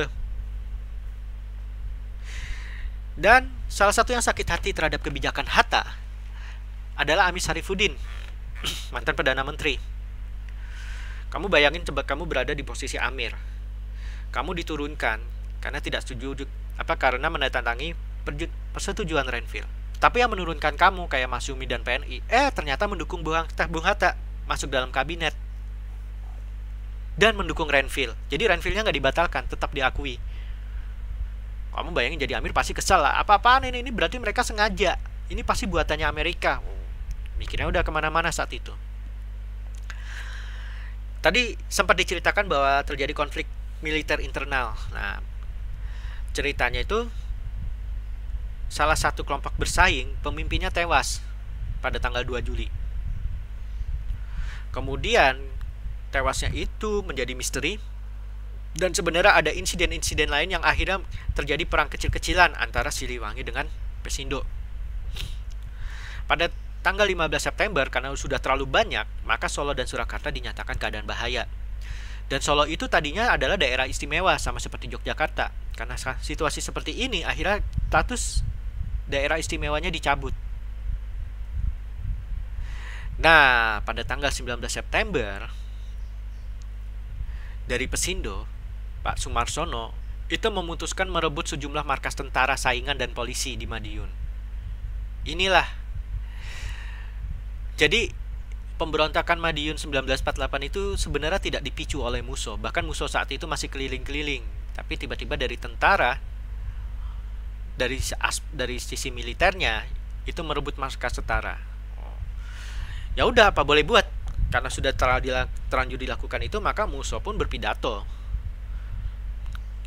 Dan salah satu yang sakit hati terhadap kebijakan Hatta adalah Amir Sjarifuddin, mantan Perdana Menteri. Kamu bayangin coba kamu berada di posisi Amir. Kamu diturunkan karena tidak setuju apa karena menandatangi persetujuan Renville. Tapi yang menurunkan kamu kayak Masyumi dan P N I, eh ternyata mendukung Bung Hatta masuk dalam kabinet dan mendukung Renville. Jadi Renville-nya nggak dibatalkan, tetap diakui. Kamu bayangin jadi Amir pasti kesal lah. Apa-apaan ini? Ini berarti mereka sengaja. Ini pasti buatannya Amerika. Mikirnya udah kemana-mana saat itu. Tadi sempat diceritakan bahwa terjadi konflik militer internal. Nah, ceritanya itu salah satu kelompok bersaing, pemimpinnya tewas pada tanggal dua Juli. Kemudian tewasnya itu menjadi misteri. Dan sebenarnya ada insiden-insiden lain yang akhirnya terjadi perang kecil-kecilan antara Siliwangi dengan Pesindo. Pada tanggal lima belas September, karena sudah terlalu banyak, maka Solo dan Surakarta dinyatakan keadaan bahaya. Dan Solo itu tadinya adalah daerah istimewa sama seperti Yogyakarta. Karena situasi seperti ini, akhirnya status daerah istimewanya dicabut. Nah, pada tanggal sembilan belas September, dari Pesindo, Pak Sumarsono itu memutuskan merebut sejumlah markas tentara saingan dan polisi di Madiun. Inilah. Jadi pemberontakan Madiun seribu sembilan ratus empat puluh delapan itu sebenarnya tidak dipicu oleh Musso. Bahkan Musso saat itu masih keliling-keliling. Tapi tiba-tiba dari tentara, dari dari sisi militernya itu merebut markas tentara. Ya udah, apa boleh buat. Karena sudah terlanjur dilakukan itu, maka Musso pun berpidato.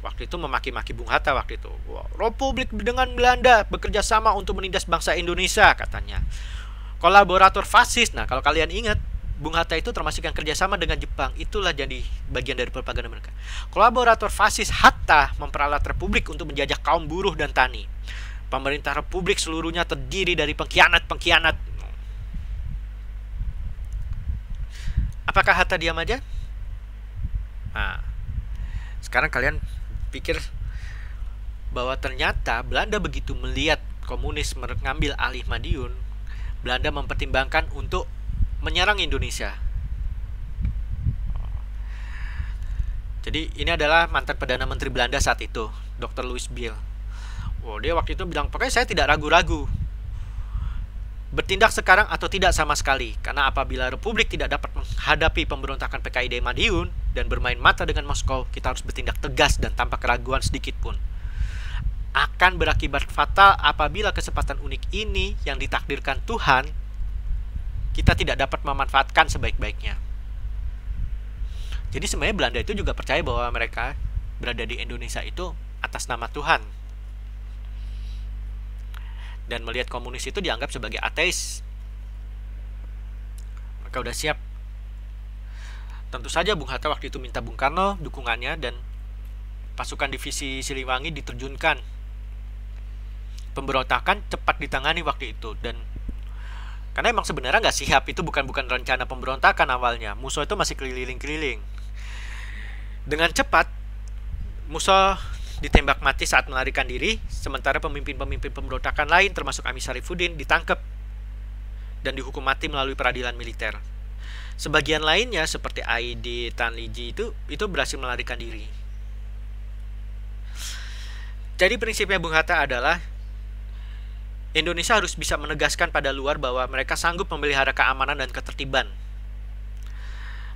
Waktu itu memaki-maki Bung Hatta waktu itu. Republik dengan Belanda bekerja sama untuk menindas bangsa Indonesia, katanya. Kolaborator fasis. Nah, kalau kalian ingat, Bung Hatta itu termasuk yang kerjasama dengan Jepang. Itulah jadi bagian dari propaganda mereka. Kolaborator fasis Hatta memperalat Republik untuk menjajah kaum buruh dan tani. Pemerintah Republik seluruhnya terdiri dari pengkhianat-pengkhianat. Apakah Hatta diam aja? Nah, sekarang kalian pikir bahwa ternyata Belanda begitu melihat komunis mengambil alih Madiun, Belanda mempertimbangkan untuk menyerang Indonesia. Jadi ini adalah mantan Perdana Menteri Belanda saat itu, Doktor Louis Biel. Wow, dia waktu itu bilang, pokoknya saya tidak ragu-ragu. Bertindak sekarang atau tidak sama sekali, karena apabila Republik tidak dapat menghadapi pemberontakan P K I di Madiun dan bermain mata dengan Moskow, kita harus bertindak tegas dan tanpa keraguan sedikit pun. Akan berakibat fatal apabila kesempatan unik ini yang ditakdirkan Tuhan kita tidak dapat memanfaatkan sebaik-baiknya. Jadi sebenarnya Belanda itu juga percaya bahwa mereka berada di Indonesia itu atas nama Tuhan. Dan melihat komunis itu dianggap sebagai ateis. Mereka udah siap. Tentu saja Bung Hatta waktu itu minta Bung Karno dukungannya dan pasukan divisi Siliwangi diterjunkan. Pemberontakan cepat ditangani waktu itu. Dan karena emang sebenarnya nggak siap, itu bukan bukan rencana pemberontakan awalnya. Musso itu masih keliling-keliling. Dengan cepat, Musso ditembak mati saat melarikan diri, sementara pemimpin-pemimpin pemberontakan lain termasuk Amir Sjarifuddin ditangkap dan dihukum mati melalui peradilan militer. Sebagian lainnya seperti Aidi, Tanliji itu itu berhasil melarikan diri. Jadi prinsipnya Bung Hatta adalah Indonesia harus bisa menegaskan pada luar bahwa mereka sanggup memelihara keamanan dan ketertiban.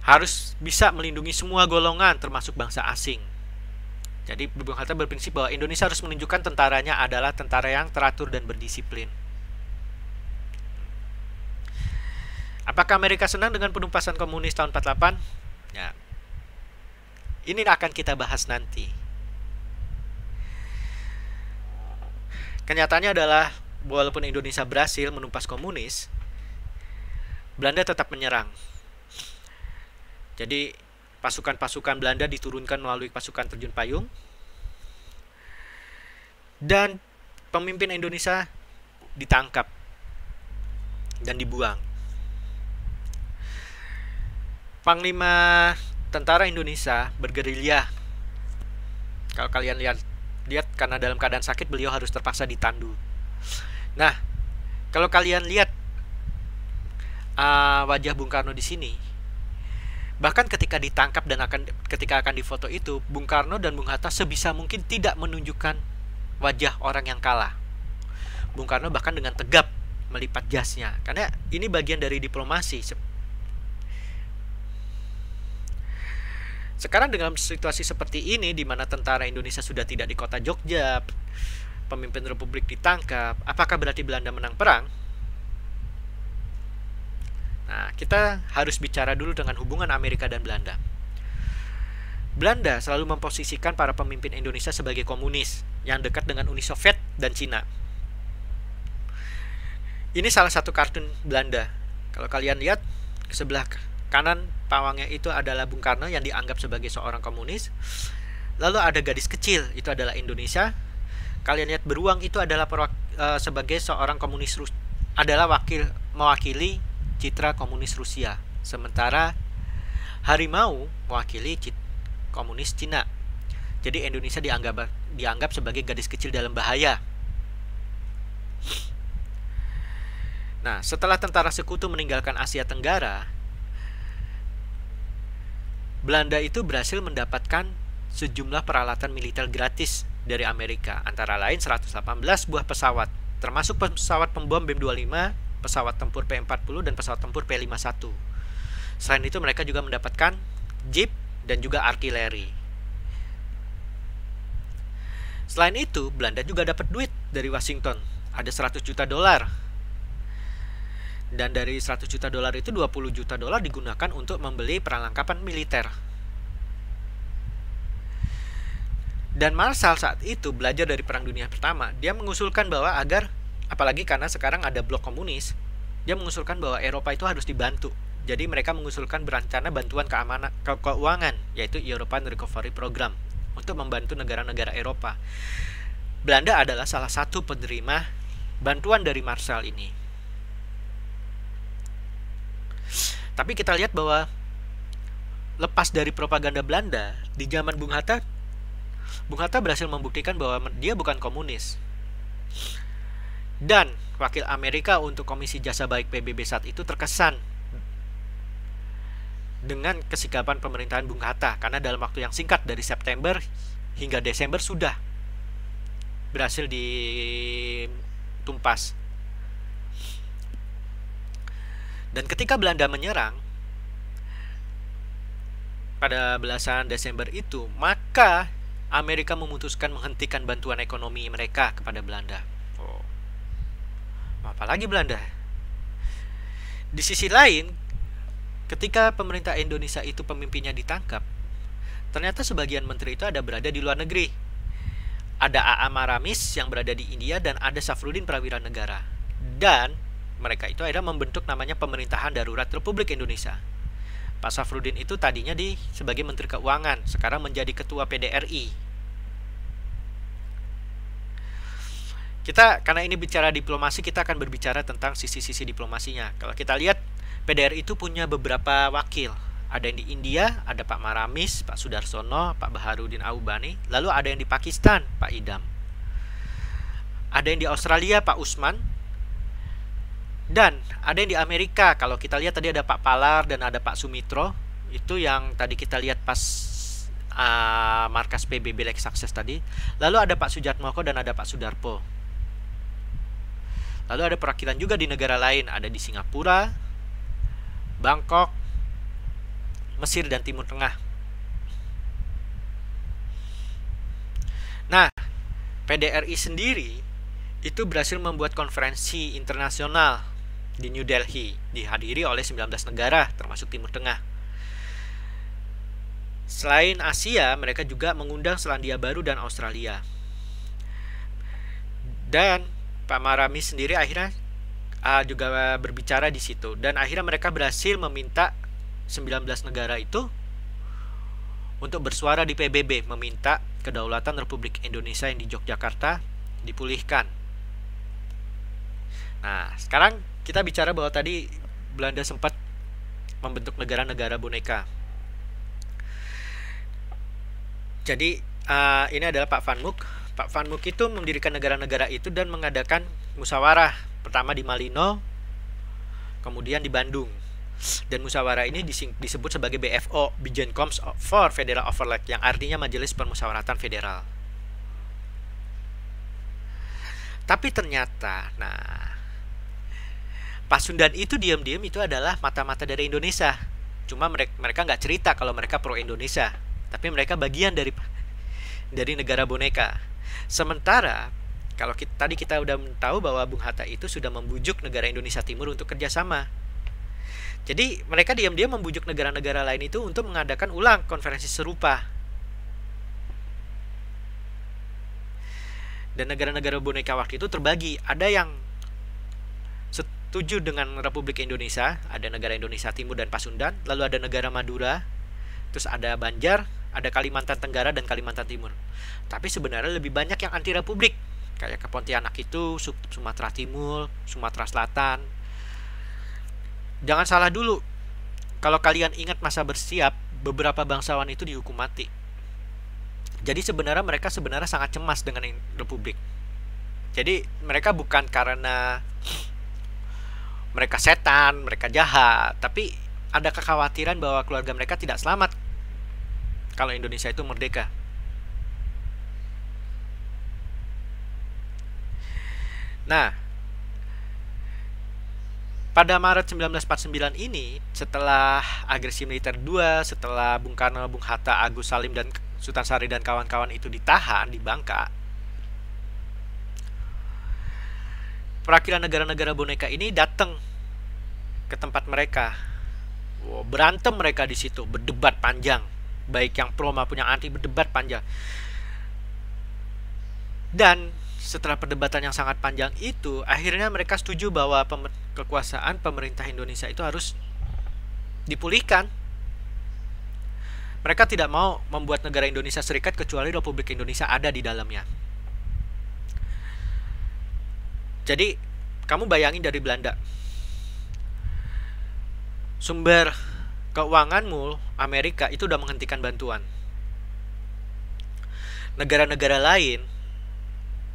Harus bisa melindungi semua golongan termasuk bangsa asing. Jadi Bung Hatta berprinsip bahwa Indonesia harus menunjukkan tentaranya adalah tentara yang teratur dan berdisiplin. Apakah Amerika senang dengan penumpasan komunis tahun empat puluh delapan? Ya. Ini akan kita bahas nanti. Kenyataannya adalah walaupun Indonesia berhasil menumpas komunis, Belanda tetap menyerang. Jadi pasukan-pasukan Belanda diturunkan melalui pasukan terjun payung. Dan pemimpin Indonesia ditangkap dan dibuang. Panglima tentara Indonesia bergerilya. Kalau kalian lihat lihat karena dalam keadaan sakit beliau harus terpaksa ditandu. Nah, kalau kalian lihat uh, wajah Bung Karno di sini, bahkan ketika ditangkap dan akan ketika akan difoto itu, Bung Karno dan Bung Hatta sebisa mungkin tidak menunjukkan wajah orang yang kalah. Bung Karno bahkan dengan tegap melipat jasnya, karena ini bagian dari diplomasi. Sekarang dengan situasi seperti ini, di mana tentara Indonesia sudah tidak di kota Jogja, pemimpin Republik ditangkap, apakah berarti Belanda menang perang? Nah, kita harus bicara dulu dengan hubungan Amerika dan Belanda. Belanda selalu memposisikan para pemimpin Indonesia sebagai komunis, yang dekat dengan Uni Soviet dan Cina. Ini salah satu kartun Belanda. Kalau kalian lihat, ke sebelah kanan pawangnya itu adalah Bung Karno yang dianggap sebagai seorang komunis. Lalu ada gadis kecil, itu adalah Indonesia. Kalian lihat beruang itu adalah perwak, uh, sebagai seorang komunis Rus adalah wakil mewakili citra komunis Rusia. Sementara harimau mewakili cit komunis Cina. Jadi Indonesia dianggap dianggap sebagai gadis kecil dalam bahaya. Nah, setelah tentara Sekutu meninggalkan Asia Tenggara, Belanda itu berhasil mendapatkan sejumlah peralatan militer gratis dari Amerika, antara lain seratus delapan belas buah pesawat, termasuk pesawat pembom B M dua puluh lima, pesawat tempur P empat puluh, dan pesawat tempur P lima puluh satu. Selain itu mereka juga mendapatkan jeep dan juga artileri. Selain itu, Belanda juga dapat duit dari Washington, ada seratus juta dolar. Dan dari seratus juta dolar itu dua puluh juta dolar digunakan untuk membeli perlengkapan militer. Dan Marshall saat itu belajar dari Perang Dunia Pertama. Dia mengusulkan bahwa agar, apalagi karena sekarang ada blok komunis, dia mengusulkan bahwa Eropa itu harus dibantu. Jadi mereka mengusulkan berencana bantuan keamanan, ke keuangan, yaitu European Recovery Program, untuk membantu negara-negara Eropa. Belanda adalah salah satu penerima bantuan dari Marshall ini. Tapi kita lihat bahwa lepas dari propaganda Belanda, di zaman Bung Hatta, Bung Hatta berhasil membuktikan bahwa dia bukan komunis. Dan wakil Amerika untuk Komisi Jasa Baik P B B saat itu terkesan dengan kesikapan pemerintahan Bung Hatta, karena dalam waktu yang singkat dari September hingga Desember sudah berhasil ditumpas. Dan ketika Belanda menyerang pada belasan Desember itu, maka Amerika memutuskan menghentikan bantuan ekonomi mereka kepada Belanda. Oh. Apalagi Belanda. Di sisi lain, ketika pemerintah Indonesia itu pemimpinnya ditangkap, ternyata sebagian menteri itu ada berada di luar negeri. Ada A A Maramis yang berada di India dan ada Syafruddin Prawiranegara. Dan mereka itu akhirnya membentuk namanya Pemerintahan Darurat Republik Indonesia. Pak Syafruddin itu tadinya di sebagai Menteri Keuangan, sekarang menjadi Ketua P D R I. Kita karena ini bicara diplomasi, kita akan berbicara tentang sisi-sisi diplomasinya. Kalau kita lihat, P D R I itu punya beberapa wakil. Ada yang di India, ada Pak Maramis, Pak Sudarsono, Pak Baharudin Aubani. Lalu ada yang di Pakistan, Pak Idam. Ada yang di Australia, Pak Usman. Dan ada yang di Amerika. Kalau kita lihat tadi ada Pak Palar dan ada Pak Sumitro. Itu yang tadi kita lihat pas uh, markas P B B Lake Success tadi. Lalu ada Pak Sujatmoko dan ada Pak Sudarpo. Lalu ada perwakilan juga di negara lain. Ada di Singapura, Bangkok, Mesir, dan Timur Tengah. Nah, P D R I sendiri itu berhasil membuat konferensi internasional di New Delhi, dihadiri oleh sembilan belas negara termasuk Timur Tengah. Selain Asia, mereka juga mengundang Selandia Baru dan Australia. Dan Pak Maramis sendiri akhirnya uh, juga berbicara di situ, dan akhirnya mereka berhasil meminta sembilan belas negara itu untuk bersuara di P B B, meminta kedaulatan Republik Indonesia yang di Yogyakarta dipulihkan. Nah, sekarang kita bicara bahwa tadi Belanda sempat membentuk negara-negara boneka. Jadi uh, ini adalah Pak Van Mook. Pak Van Mook itu mendirikan negara-negara itu dan mengadakan musyawarah, pertama di Malino, kemudian di Bandung. Dan musyawarah ini disebut sebagai B F O, Bijenkoms for Federal Overleg, yang artinya Majelis Permusyawaratan Federal. Tapi ternyata, nah, Pasundan itu diam-diam itu adalah mata-mata dari Indonesia. Cuma mereka mereka nggak cerita kalau mereka pro Indonesia, tapi mereka bagian dari dari negara boneka. Sementara kalau kita, tadi kita udah tahu bahwa Bung Hatta itu sudah membujuk negara Indonesia Timur untuk kerjasama. Jadi mereka diam-diam membujuk negara-negara lain itu untuk mengadakan ulang konferensi serupa. Dan negara-negara boneka waktu itu terbagi. Ada yang setuju dengan Republik Indonesia, ada negara Indonesia Timur dan Pasundan, lalu ada negara Madura, terus ada Banjar, ada Kalimantan Tenggara dan Kalimantan Timur. Tapi sebenarnya lebih banyak yang anti-republik, kayak ke Pontianak itu, Sumatera Timur, Sumatera Selatan. Jangan salah dulu, kalau kalian ingat masa bersiap, beberapa bangsawan itu dihukum mati. Jadi sebenarnya mereka sebenarnya sangat cemas dengan republik. Jadi mereka bukan karena mereka setan, mereka jahat, tapi ada kekhawatiran bahwa keluarga mereka tidak selamat kalau Indonesia itu merdeka. Nah, pada Maret seribu sembilan ratus empat puluh sembilan ini, setelah agresi militer kedua, setelah Bung Karno, Bung Hatta, Agus Salim, dan Sutan Sjahrir dan kawan-kawan itu ditahan di Bangka, perwakilan negara-negara boneka ini datang ke tempat mereka. Wow, berantem mereka di situ, berdebat panjang, baik yang pro maupun yang anti, berdebat panjang. Dan setelah perdebatan yang sangat panjang itu, akhirnya mereka setuju bahwa pemer kekuasaan pemerintah Indonesia itu harus dipulihkan. Mereka tidak mau membuat negara Indonesia serikat kecuali Republik Indonesia ada di dalamnya. Jadi kamu bayangin, dari Belanda, sumber keuanganmu Amerika itu udah menghentikan bantuan. Negara-negara lain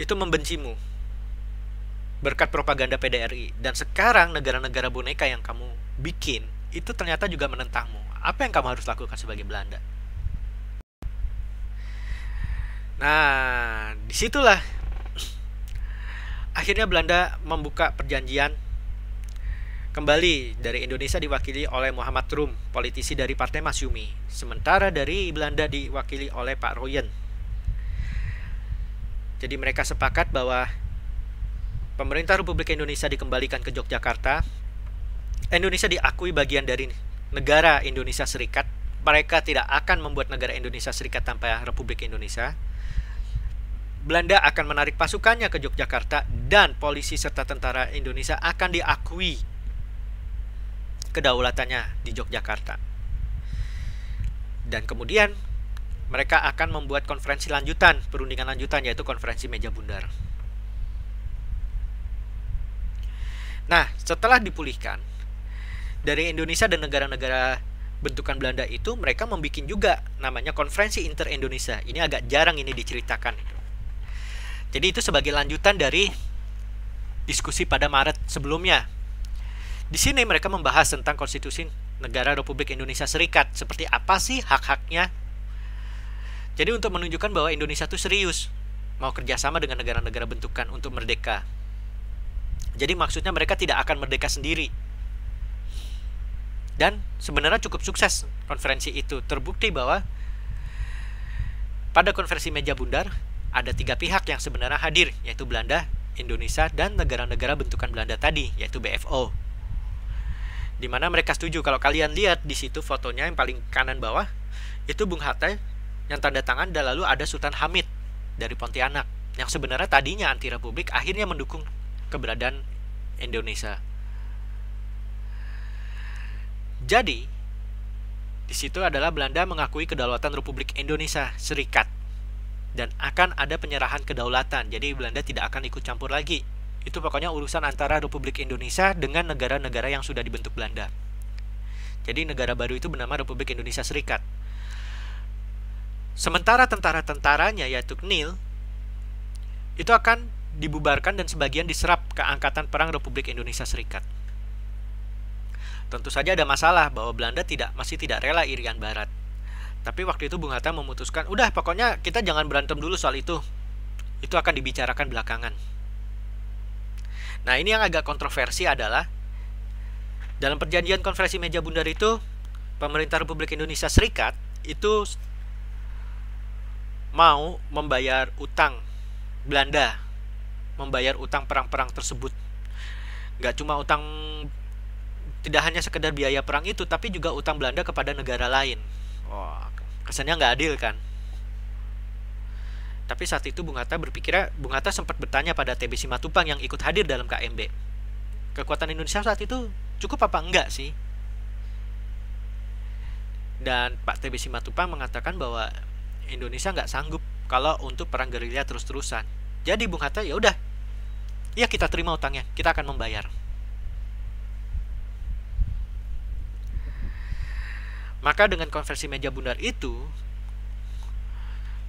itu membencimu berkat propaganda P D R I. Dan sekarang negara-negara boneka yang kamu bikin itu ternyata juga menentangmu. Apa yang kamu harus lakukan sebagai Belanda? Nah, disitulah akhirnya Belanda membuka perjanjian kembali. Dari Indonesia diwakili oleh Muhammad Rum, politisi dari Partai Masyumi. Sementara dari Belanda diwakili oleh Pak Royen. Jadi mereka sepakat bahwa pemerintah Republik Indonesia dikembalikan ke Yogyakarta, Indonesia diakui bagian dari negara Indonesia Serikat, mereka tidak akan membuat negara Indonesia Serikat tanpa Republik Indonesia, Belanda akan menarik pasukannya ke Yogyakarta, dan polisi serta tentara Indonesia akan diakui kedaulatannya di Yogyakarta. Dan kemudian mereka akan membuat konferensi lanjutan, perundingan lanjutan, yaitu konferensi meja bundar. Nah, setelah dipulihkan, dari Indonesia dan negara-negara bentukan Belanda itu mereka membuat juga namanya konferensi inter-Indonesia. Ini agak jarang ini diceritakan. Jadi itu sebagai lanjutan dari diskusi pada Maret sebelumnya. Di sini mereka membahas tentang konstitusi negara Republik Indonesia Serikat. Seperti apa sih hak-haknya? Jadi untuk menunjukkan bahwa Indonesia itu serius mau kerjasama dengan negara-negara bentukan untuk merdeka. Jadi maksudnya mereka tidak akan merdeka sendiri. Dan sebenarnya cukup sukses konferensi itu. Terbukti bahwa pada konferensi meja bundar ada tiga pihak yang sebenarnya hadir, yaitu Belanda, Indonesia, dan negara-negara bentukan Belanda tadi, yaitu B F O. Dimana mereka setuju. Kalau kalian lihat di situ fotonya yang paling kanan bawah, itu Bung Hatta yang tanda tangan, dan lalu ada Sultan Hamid dari Pontianak yang sebenarnya tadinya anti republik, akhirnya mendukung keberadaan Indonesia. Jadi di situ adalah Belanda mengakui kedaulatan Republik Indonesia Serikat dan akan ada penyerahan kedaulatan. Jadi Belanda tidak akan ikut campur lagi. Itu pokoknya urusan antara Republik Indonesia dengan negara-negara yang sudah dibentuk Belanda. Jadi negara baru itu bernama Republik Indonesia Serikat. Sementara tentara-tentaranya yaitu K N I L itu akan dibubarkan dan sebagian diserap ke Angkatan Perang Republik Indonesia Serikat. Tentu saja ada masalah bahwa Belanda tidak masih tidak rela Irian Barat. Tapi waktu itu Bung Hatta memutuskan, udah pokoknya kita jangan berantem dulu soal itu. Itu akan dibicarakan belakangan. Nah ini yang agak kontroversi adalah dalam perjanjian konferensi meja bundar itu pemerintah Republik Indonesia Serikat itu mau membayar utang Belanda, membayar utang perang-perang tersebut. Gak cuma utang, tidak hanya sekedar biaya perang itu, tapi juga utang Belanda kepada negara lain. Wah, kesannya nggak adil kan? Tapi saat itu Bung Hatta berpikirnya, Bung Hatta sempat bertanya pada T B Simatupang yang ikut hadir dalam K M B. Kekuatan Indonesia saat itu cukup apa enggak sih? Dan Pak T B Simatupang mengatakan bahwa Indonesia nggak sanggup kalau untuk perang gerilya terus-terusan. Jadi Bung Hatta ya udah, ya kita terima utangnya, kita akan membayar. Maka dengan konversi meja bundar itu,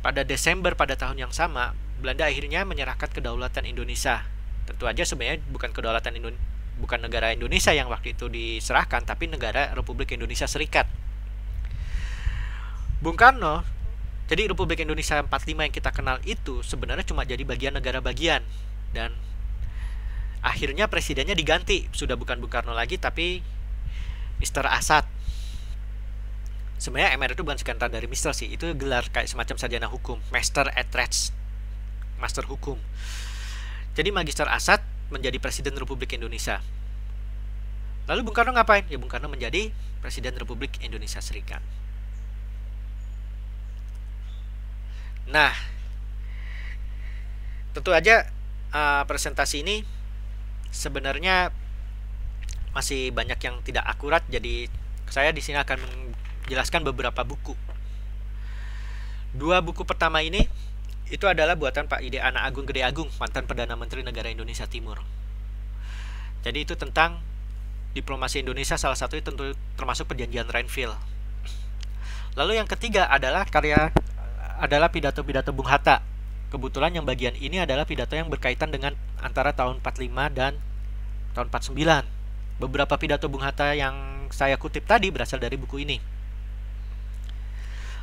pada Desember pada tahun yang sama, Belanda akhirnya menyerahkan kedaulatan Indonesia. Tentu aja sebenarnya bukan kedaulatan Indo bukan negara Indonesia yang waktu itu diserahkan, tapi negara Republik Indonesia Serikat. Bung Karno, jadi Republik Indonesia empat puluh lima yang kita kenal itu sebenarnya cuma jadi bagian negara bagian. Dan akhirnya presidennya diganti, sudah bukan Bung Karno lagi, tapi Mister Asad. Sebenarnya M R itu bukan sekantar dari Mister sih, itu gelar kayak semacam sarjana hukum, Master at Rats, Master Hukum. Jadi Magister Asad menjadi Presiden Republik Indonesia. Lalu Bung Karno ngapain? Ya Bung Karno menjadi Presiden Republik Indonesia Serikat. Nah, tentu aja uh, presentasi ini sebenarnya masih banyak yang tidak akurat. Jadi saya di sini akan meng jelaskan beberapa buku. Dua buku pertama ini itu adalah buatan Pak Ide Anak Agung Gede Agung, mantan Perdana Menteri Negara Indonesia Timur. Jadi itu tentang diplomasi Indonesia, salah satunya tentu termasuk perjanjian Renville. Lalu yang ketiga adalah karya adalah pidato-pidato Bung Hatta. Kebetulan yang bagian ini adalah pidato yang berkaitan dengan antara tahun empat puluh lima dan tahun empat puluh sembilan. Beberapa pidato Bung Hatta yang saya kutip tadi berasal dari buku ini.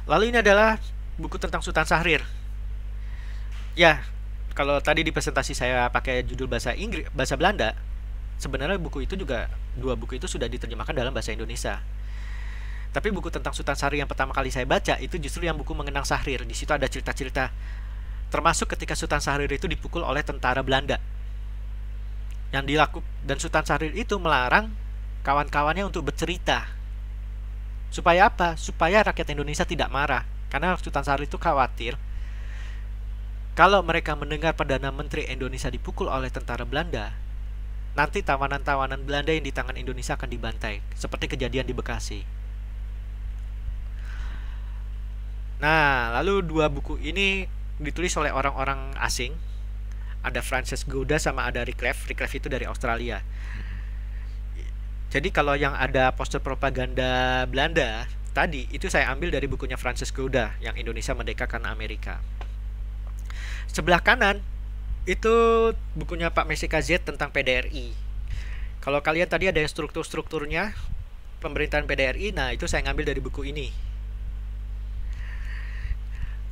Lalu ini adalah buku tentang Sutan Sjahrir. Ya, kalau tadi di presentasi saya pakai judul bahasa Inggris, bahasa Belanda, sebenarnya buku itu juga, dua buku itu sudah diterjemahkan dalam bahasa Indonesia. Tapi buku tentang Sutan Sjahrir yang pertama kali saya baca itu justru yang buku mengenang Sjahrir. Di situ ada cerita-cerita, termasuk ketika Sutan Sjahrir itu dipukul oleh tentara Belanda. Yang dilakukan, dan Sutan Sjahrir itu melarang kawan-kawannya untuk bercerita. Supaya apa? Supaya rakyat Indonesia tidak marah. Karena Sutan Sjahrir itu khawatir kalau mereka mendengar Perdana Menteri Indonesia dipukul oleh tentara Belanda, nanti tawanan-tawanan Belanda yang di tangan Indonesia akan dibantai, seperti kejadian di Bekasi. Nah, lalu dua buku ini ditulis oleh orang-orang asing. Ada Frances Gouda sama ada Rick Leff. Rick Leff itu dari Australia. Jadi kalau yang ada poster propaganda Belanda tadi, itu saya ambil dari bukunya Francis Gouda yang Indonesia Merdeka Karena Amerika. Sebelah kanan itu bukunya Pak Mesika Z tentang P D R I. Kalau kalian tadi ada yang struktur-strukturnya pemerintahan P D R I, nah itu saya ngambil dari buku ini.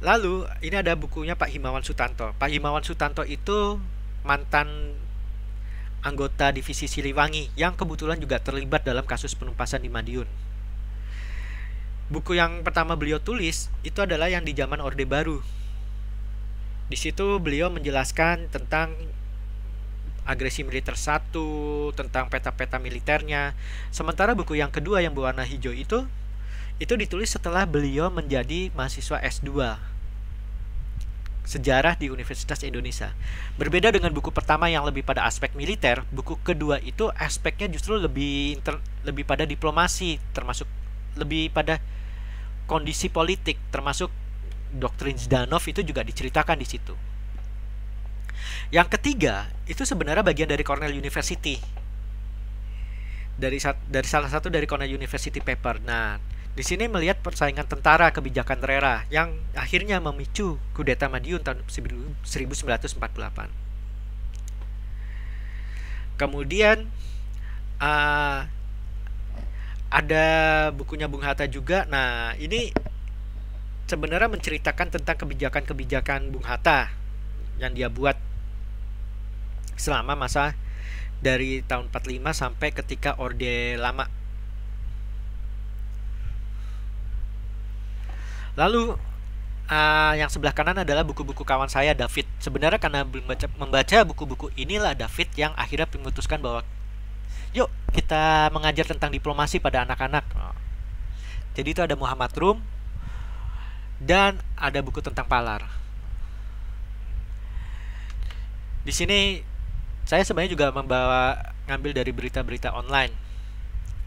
Lalu ini ada bukunya Pak Himawan Sutanto. Pak Himawan Sutanto itu mantan anggota divisi Siliwangi yang kebetulan juga terlibat dalam kasus penumpasan di Madiun. Buku yang pertama beliau tulis itu adalah yang di zaman Orde Baru. Di situ beliau menjelaskan tentang agresi militer satu, tentang peta-peta militernya. Sementara buku yang kedua yang berwarna hijau itu itu ditulis setelah beliau menjadi mahasiswa S dua sejarah di Universitas Indonesia. Berbeda dengan buku pertama yang lebih pada aspek militer, buku kedua itu aspeknya justru lebih inter, lebih pada diplomasi, termasuk lebih pada kondisi politik, termasuk doktrin Zdanov itu juga diceritakan di situ. Yang ketiga itu sebenarnya bagian dari Cornell University, dari dari salah satu dari Cornell University paper. Nah, di sini melihat persaingan tentara kebijakan Rera yang akhirnya memicu kudeta Madiun tahun seribu sembilan ratus empat puluh delapan. Kemudian uh, ada bukunya Bung Hatta juga. Nah, ini sebenarnya menceritakan tentang kebijakan-kebijakan Bung Hatta yang dia buat selama masa dari tahun empat puluh lima sampai ketika Orde Lama. Lalu uh, yang sebelah kanan adalah buku-buku kawan saya, David. Sebenarnya karena membaca, membaca buku-buku inilah David yang akhirnya memutuskan bahwa yuk kita mengajar tentang diplomasi pada anak-anak. Jadi itu ada Muhammad Rum dan ada buku tentang Palar. Di sini saya sebenarnya juga membawa ngambil dari berita-berita online.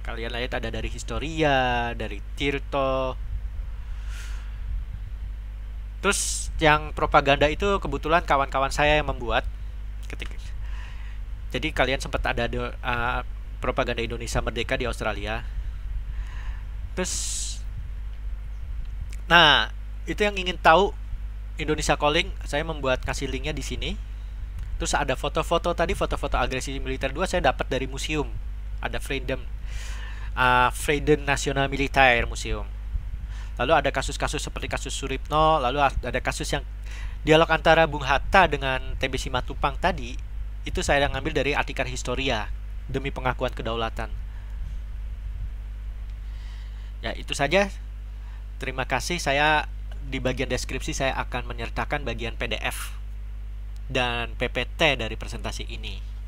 Kalian lihat ada dari Historia, dari Tirto. Terus yang propaganda itu kebetulan kawan-kawan saya yang membuat. Jadi kalian sempat ada uh, propaganda Indonesia Merdeka di Australia. Terus, nah itu yang ingin tahu Indonesia Calling, saya membuat kasih linknya di sini. Terus ada foto-foto tadi, foto-foto agresi militer dua saya dapat dari museum. Ada Freedom, uh, Freedom Nasional Militer Museum. Lalu ada kasus-kasus seperti kasus Suripno, lalu ada kasus yang dialog antara Bung Hatta dengan T B Simatupang tadi, itu saya ngambil dari artikel Historia demi pengakuan kedaulatan. Ya, itu saja. Terima kasih. Saya di bagian deskripsi saya akan menyertakan bagian P D F dan P P T dari presentasi ini.